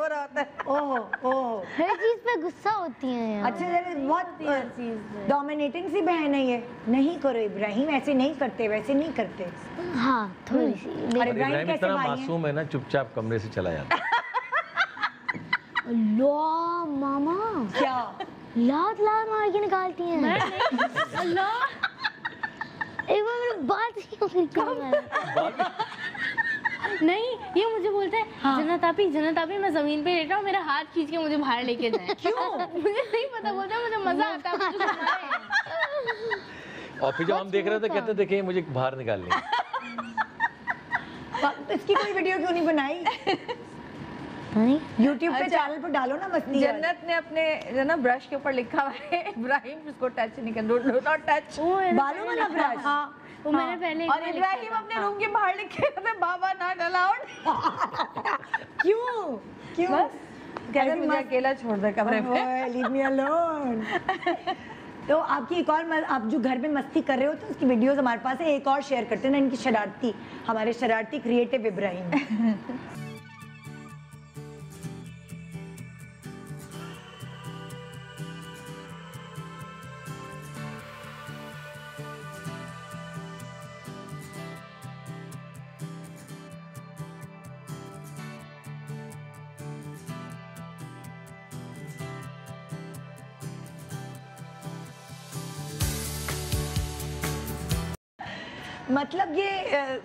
रहा होता है। ओहो ओहो, हर चीज़ पे गुस्सा होती है। अच्छा, बहुत डोमिनेटिंग सी बहन है ये। नहीं करो इब्राहिम, ऐसे नहीं करते, वैसे नहीं करते। हाँ, थोड़ी सी। और इब्राहिम इतना मासूम है ना, चुपचाप कमरे से चला जाता है। अल्लाह मामा, क्या लात लात मार के निकालती है। अल्लाह, एक बार बात नहीं, ये मुझे बोलता है। हाँ। जन्नत आपी मैं जमीन पे लेटा हूँ, मेरा हाथ खींच के मुझे बाहर लेके जाए। क्यों? मुझे नहीं पता, बोलता है मुझे मजा आता है। और फिर जब हम देख रहे थे, कहते देखे मुझे बाहर निकाल ले। इसकी कोई वीडियो क्यों नहीं बनाई? YouTube पे चैनल पर डालो ना मसनी। जन्नत ने अपने ना ब्रश के ऊपर लिखा हुआ है इब्राहिम उसको टच नहीं कर, डू नॉट टच बालों वाला ब्रश। वो मैंने पहले और इब्राहिम अपने रूम के बाहर लिखे थे बाबा नॉट अलाउड। क्यों क्यों कहते मुझे अकेला छोड़ दे कमरे में, लीव मी अलोन। तो आपकी एक और आप जो घर में मस्ती कर रहे हो तो उसकी वीडियोस हमारे पास है, एक और शेयर करते हैं ना इनकी शरारती, हमारे शरारती क्रिएटिव इब्राहिम। मतलब ये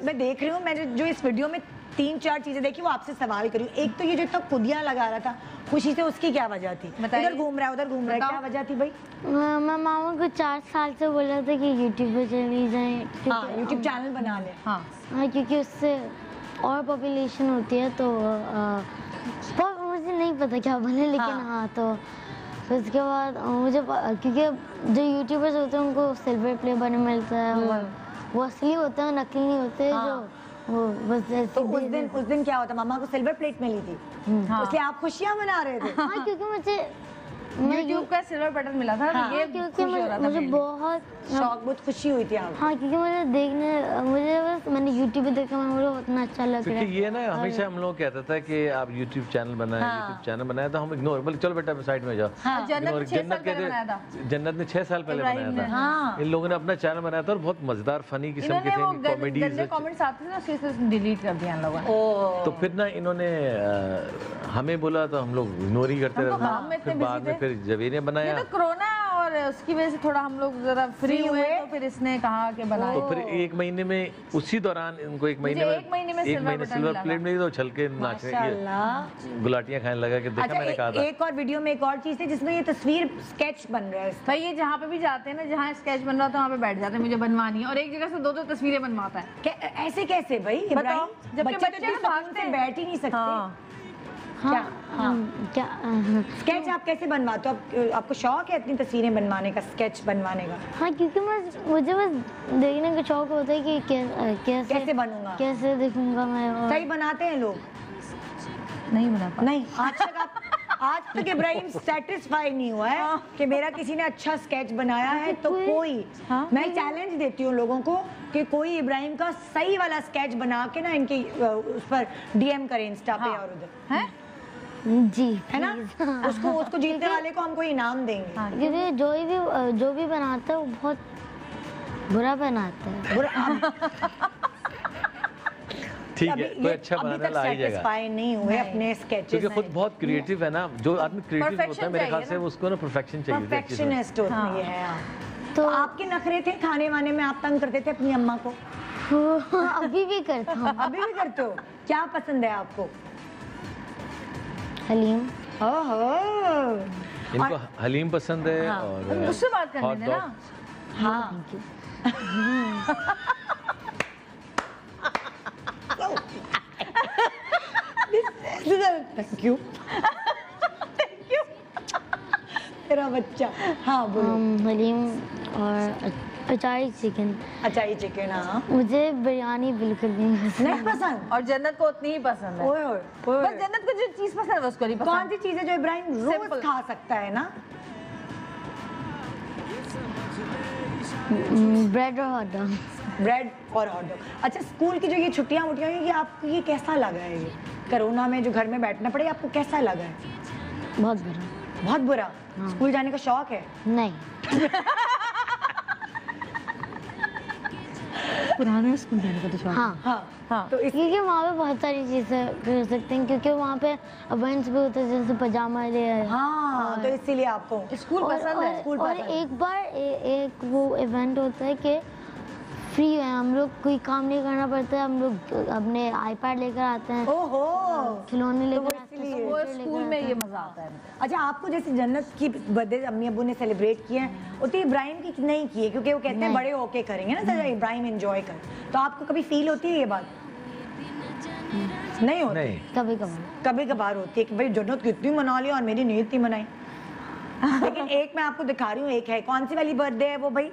मैं देख रही हूँ, मैंने जो इस वीडियो में तीन चार चीजें देखी वो आपसे सवाल करी। एक तो ये जो इतना खुदिया लगा रहा था खुशी से, उसकी क्या वजह थी? इधर घूम रहा है उधर घूम रहा है, क्या वजह थी भाई? मामा को 4 साल से बोला था कि यूट्यूब पे चली जाए, यूट्यूब चैनल बना ले। हाँ क्योंकि उससे और पॉपुलेशन होती है। तो मुझे नहीं पता क्या बने लेकिन हाँ, तो उसके बाद मुझे क्योंकि जो यूट्यूबर्स होते हैं उनको सिल्वर प्ले बने मिलता है, वो असली होते हैं नकली नहीं होते। हाँ। जो वो तो उस दिन क्या होता, मामा को सिल्वर प्लेट मिली थी। हाँ। उसलिए आप खुशियां मना रहे थे। हाँ, क्योंकि मुझे YouTube का सिल्वर बटन मिला था। हाँ, ये क्योंकि मुझे बहुत शौक, बहुत खुशी हुई थी। हाँ क्योंकि मुझे देखने मुझे बस मैंने YouTube पे देखा, मुझे उतना अच्छा लग रहा है। ये ना हमेशा हम लोग कहता था कि आप YouTube चैनल बनाएं। हाँ। YouTube चैनल बनाया था हम इग्नोर, बोले चलो बेटा साइड में जाओ। हाँ। जन्नत ने 6 साल पहले बनाया था, इन लोगों ने अपना चैनल बनाया था और बहुत मजेदार फनी किस्म के कॉमेंट्स आते थे, डिलीट कर दिया लोगों। तो फिर ना इन्होंने हमें बोला तो हम लोग इग्नोर ही करते रहे। फिर जवेरिया बनाया, तो कोरोना और उसकी वजह से थोड़ा हम लोग जरा फ्री हुए तो फिर इसने कहा कि बनाओ। तो फिर एक महीने में उसी दौरान इनको एक महीने में सिल्वर प्लेट मिली तो छलके नाचने की गुलाटियां खाने लगा कि देखा मैंने कहा था। एक और वीडियो में एक और चीज है जिसमें ये तस्वीर स्केच बन रहा है भाई, ये जहाँ पे भी जाते हैं ना जहाँ स्केच बन रहा था वहाँ पे बैठ जाते हैं मुझे बनवानी है, और एक जगह से 2-2 तस्वीरें बनवाता है। ऐसे कैसे भाई इब्राहिम, जबकि बच्चे भागते बैठ ही नहीं सकते। क्या स्केच आप कैसे बनवाते हो? आपको शौक है अपनी तस्वीरें बनवाने का, स्केच बनवाने का? हाँ क्योंकि मुझे बस देखने का शौक होता है कि कैसे बनूंगा, कैसे दिखूंगा मैं। सही बनाते हैं लोग? नहीं बना पाते। नहीं आज तक इब्राहिम सेटिस्फाई नहीं हुआ है कि मेरा किसी ने अच्छा स्केच बनाया है। तो कोई मैं चैलेंज देती हूँ लोगों को कि कोई इब्राहिम का सही वाला स्केच बना के ना इनकी उस पर डीएम करे इंस्टा पे और उधर जी है ना। हाँ। उसको जीतने वाले को हम कोई इनाम देंगे। हाँ। क्योंकि जो भी बनाता है वो बहुत बुरा बनाता है। ठीक है कोई अच्छा बनाना लाई जाएगा। सेटिस्फाई नहीं हुए अपने स्केचेस क्योंकि खुद बहुत क्रिएटिव है ना, जो आदमी क्रिएटिव होता है मेरे ख्याल से उसको ना परफेक्शन चाहिए, परफेक्शनिस्ट होता है। तो आपके नखरे थे खाने वाने में, आप तंग करते थे अपनी अम्मा को? अभी भी करता हूँ। अभी भी करते हो? क्या पसंद है आपको? हलीम। इनको हलीम पसंद है। हाँ। और मुझसे बात करने देना। हाँ। थैंक यू तेरा बच्चा। हाँ बोलो। हलीम और अचारी चिकन। अचारी चिकन। हाँ मुझे बिरयानी बिल्कुल नहीं पसंद। और जन्नत को उतनी ही पसंद है। ओए बस जन्नत को जो चीज़ पसंद है वो उसको नहीं पसंद। कौन सी चीज़ है जो इब्राहिम रोज खा सकता है ना? ब्रेड और हॉट डॉग। ब्रेड और हॉट डॉग। अच्छा स्कूल की जो ये छुट्टियाँ वुट्टियाँ हुई आपको ये कैसा लगा है? ये कोरोना में जो घर में बैठना पड़े आपको कैसा लगा है? बहुत बुरा। बहुत बुरा। स्कूल जाने का शौक है? नहीं। पुराने स्कूल जाने का तो शौक। हाँ। तो क्योंकि वहाँ पे बहुत सारी चीजें कर सकते हैं क्योंकि वहाँ पे इवेंट्स भी होते हैं जैसे पजामा ले आए। हाँ तो इसीलिए आपको स्कूल पसंद है। और एक बार एक वो इवेंट होता है कि फ्री है, हम लोग कोई काम नहीं करना पड़ता है, हम लोग अपने आईपैड लेकर आते हैं। ओहो खिलौने लेकर आते हैं, वो स्कूल में ये मजा आता है। अच्छा आपको जैसे जन्नत की बर्थडे अम्मी अबू ने सेलिब्रेट किया है उतनी इब्राहिम की नहीं किए क्योंकि वो कहते हैं बड़े होके करेंगे ना, इब्राहिम एंजॉय कर। तो आपको कभी फील होती है ये बात? नहीं होती, कभी कभार, कभी कभार होती है कि भाई जन्नत कितनी मना लिया और मेरी नीयत नहीं मनाई। लेकिन एक मैं आपको दिखा रही हूँ, एक है कौन सी वाली बर्थडे है वो भाई,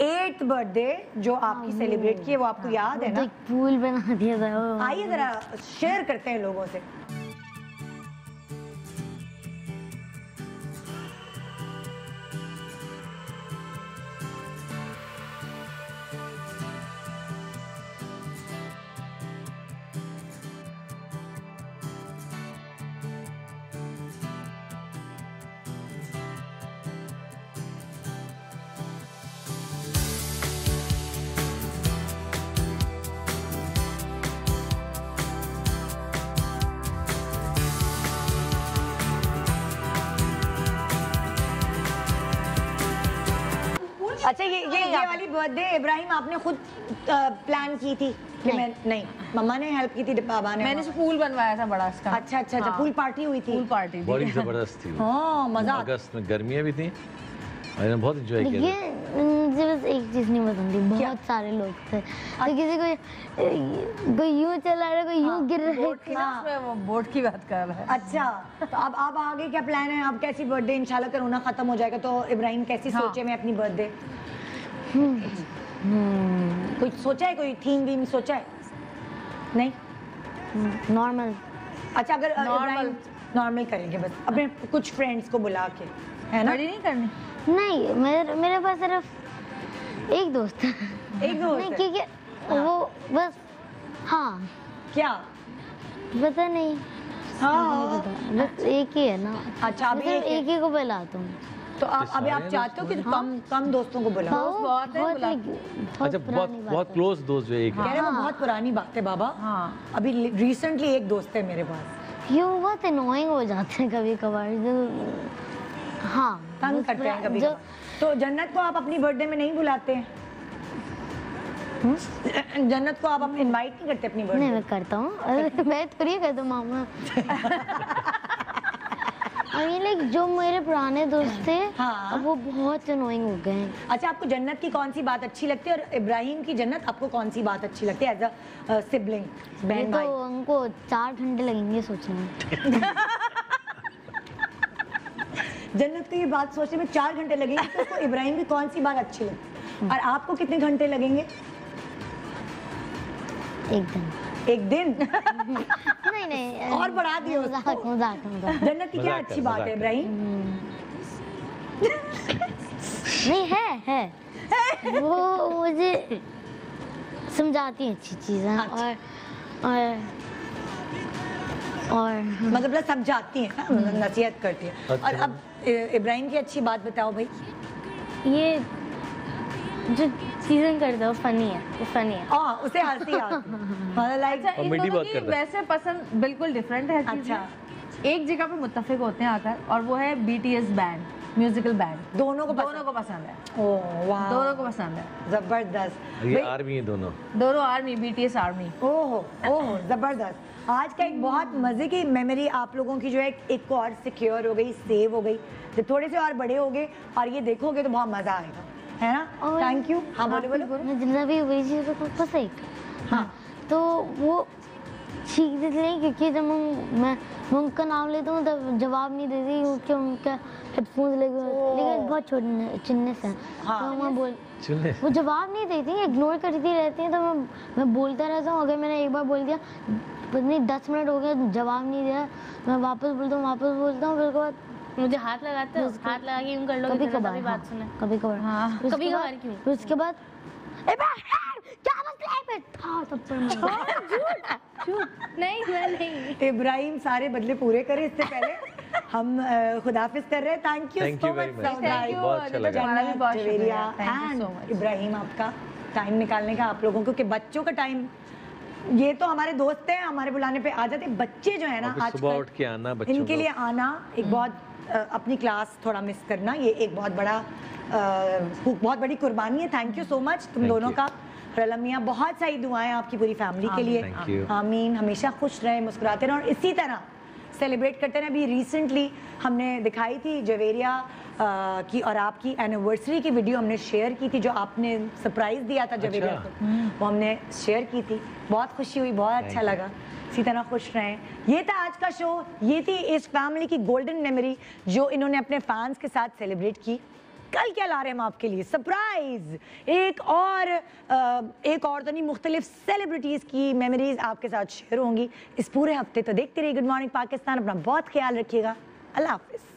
8th बर्थडे जो आपकी सेलिब्रेट की है, वो आपको याद है ना? एक पूल बना दिया था। आइए जरा शेयर करते हैं लोगों से। अच्छा ये वाली बर्थडे इब्राहिम आपने खुद प्लान की थी? मैं नहीं, मम्मा ने हेल्प की थी, पापा ने। मैंने फूल बनवाया था बड़ा इसका। अच्छा अच्छा अच्छा, फूल पार्टी हुई थी? फूल पार्टी बड़ी जबरदस्त थी। हाँ मजा, अगस्त में गर्मियाँ भी थी, मैंने बहुत एंजॉय किया। मुझे बस एक चीज़ नहीं पसंद थी, बहुत सारे लोग थे, किसी कोई यूँ चला रहा है, कोई यूँ गिर रहा है। वो बोर्ड की बात कर रहा है। अच्छा तो अब आप आगे क्या प्लान है? आप कैसी बर्थडे, इंशाल्लाह कोरोना ख़त्म हो जाएगा तो इब्राहिम कैसी सोचे मैं अपनी बर्थडे? कोई सोचा है, कोई थीम वीम सोचा है? नहीं, नॉर्मल। अच्छा अगर नॉर्मल नॉर्मल करेंगे बस, अपने कुछ फ्रेंड्स को बुला के, है ना? नहीं करनी, नहीं मेरे पास सिर्फ एक दोस्त है। एक दोस्त नहीं, क्योंकि वो बस, हाँ क्या पता नहीं, हाँ बस एक ही है ना। अच्छा अभी एक ही को बुलाता हूँ। तो अभी आप चाहते हो कि कम दोस्तों को बुलाओ? बहुत है। अच्छा बहुत क्लोज दोस्त जो एक है, कह रहे हैं बहुत पुरानी बात है बाबा। हाँ अभी रिसेंटली एक दोस्त है मेरे पास, ये बहुत एनोइंग हो जाते हैं कभी कभार, जो हाँ तंग करते हैं कभी। तो जन्नत को आप अपनी बर्थडे में नहीं बुलाते हैं? जन्नत को आप इनवाइट नहीं करते अपनी बर्थडे? नहीं मैं करता हूँ, मैं थोड़ी करता हूँ मामा। लाइक जो मेरे पुराने दोस्त थे, हाँ वो बहुत अनोइंग हो गए। अच्छा आपको जन्नत की कौन सी बात अच्छी लगती है और इब्राहिम की जन्नत आपको कौन सी बात अच्छी लगती है एज अ सिबलिंग? तो उनको 4 घंटे लगेंगे सोचने में। जन्नत को ये बात सोचने में 4 घंटे लगेंगे, तो उसको इब्राहिम की कौन सी बात अच्छी लगती है? और आपको कितने घंटे लगेंगे? एक दिन नहीं नहीं और बढ़ा दिया। जन्नत की क्या अच्छी बात है इब्राहिम? नहीं है वो मुझे समझाती है अच्छी चीजें। अच्छा। और मतलब समझाती है, नसीहत करती है। और अब इब्राहिम की अच्छी बात बताओ भाई। ये जो सीजन करता है वो फनी है, वो फनी है। आ, उसे हंसी लाइक कॉमेडी बात करता है। वैसे पसंद बिल्कुल डिफरेंट है। अच्छा एक जगह पे मुत्तफिक होते हैं आकर, और वो है बीटीएस बैंड, म्यूजिकल बैंड। दोनों को पसंद है। ओह वाह, दोनों को पसंद है, जबरदस्त। ये आर्मी है दोनों आर्मी, बीटीएस आर्मी। ओहो ओहो जबरदस्त। आज का एक बहुत मजे की मेमोरी आप लोगों की जो है, एक और सिक्योर हो गई, सेव हो गई। जब थोड़े से और बड़े हो गए और ये देखोगे तो बहुत मजा आएगा, है ना? Thank you. हाँ बोलो बोलो। मैं जितना भी वही, हाँ तो वो ठीक देते नहीं, क्योंकि जब मैं उनका नाम लेता हूँ तब जवाब नहीं देती, क्योंकि उनका हेडफोन लगे लेकिन बहुत चिन्ने से। हाँ तो मैं बोल वो जवाब नहीं देती, इग्नोर करती रहती हैं, तो मैं बोलता रहता हूँ। अगर मैंने एक बार बोल दिया, पत्नी 10 मिनट हो गया जवाब नहीं दिया, मैं वापस बोलता हूँ। फिर बाद मुझे हाथ लगाते हो, हाथ लगा के यूं कर लो, कभी कभी बात सुने, कभी कभार। हाँ कभी कभार क्यों? फिर उसके बाद ए बा क्या मसला है? था सब पर झूठ नहीं। इब्राहिम सारे बदले पूरे करे। इससे पहले हम खुदाफिज कर रहे हैं। Thank you so much Saud, Ibrahim आपका टाइम निकालने का, आप लोगों को बच्चों का टाइम। ये तो हमारे दोस्त हैं, हमारे बुलाने पे आ जाते। बच्चे जो है ना आज सुबह उठ के आना, इनके लिए आना एक बहुत, अपनी क्लास थोड़ा मिस करना, ये एक बहुत बड़ी कुर्बानी है। थैंक यू सो मच तुम दोनों का। रलमिया बहुत सारी दुआएं आपकी पूरी फैमिली के लिए। आमीन। हमेशा खुश रहें, मुस्कुराते रहें और इसी तरह सेलिब्रेट करते रहें। अभी रिसेंटली हमने दिखाई थी जवेरिया की और आपकी एनिवर्सरी की वीडियो हमने शेयर की थी, जो आपने सरप्राइज दिया था जवेरिया को, वो हमने शेयर की थी। बहुत खुशी हुई, बहुत अच्छा लगा। इसी तरह खुश रहें। ये था आज का शो, ये थी इस फैमिली की गोल्डन मेमोरी जो इन्होंने अपने फैंस के साथ सेलिब्रेट की। कल क्या ला रहे हैं हम आपके लिए? सरप्राइज, एक और तो नहीं, मुख्तलिफ सेलिब्रिटीज़ की मेमोरीज आपके साथ शेयर होंगी इस पूरे हफ्ते। तो देखते रहिए गुड मॉर्निंग पाकिस्तान, अपना बहुत ख्याल रखिएगा। अल्लाह हाफिज़।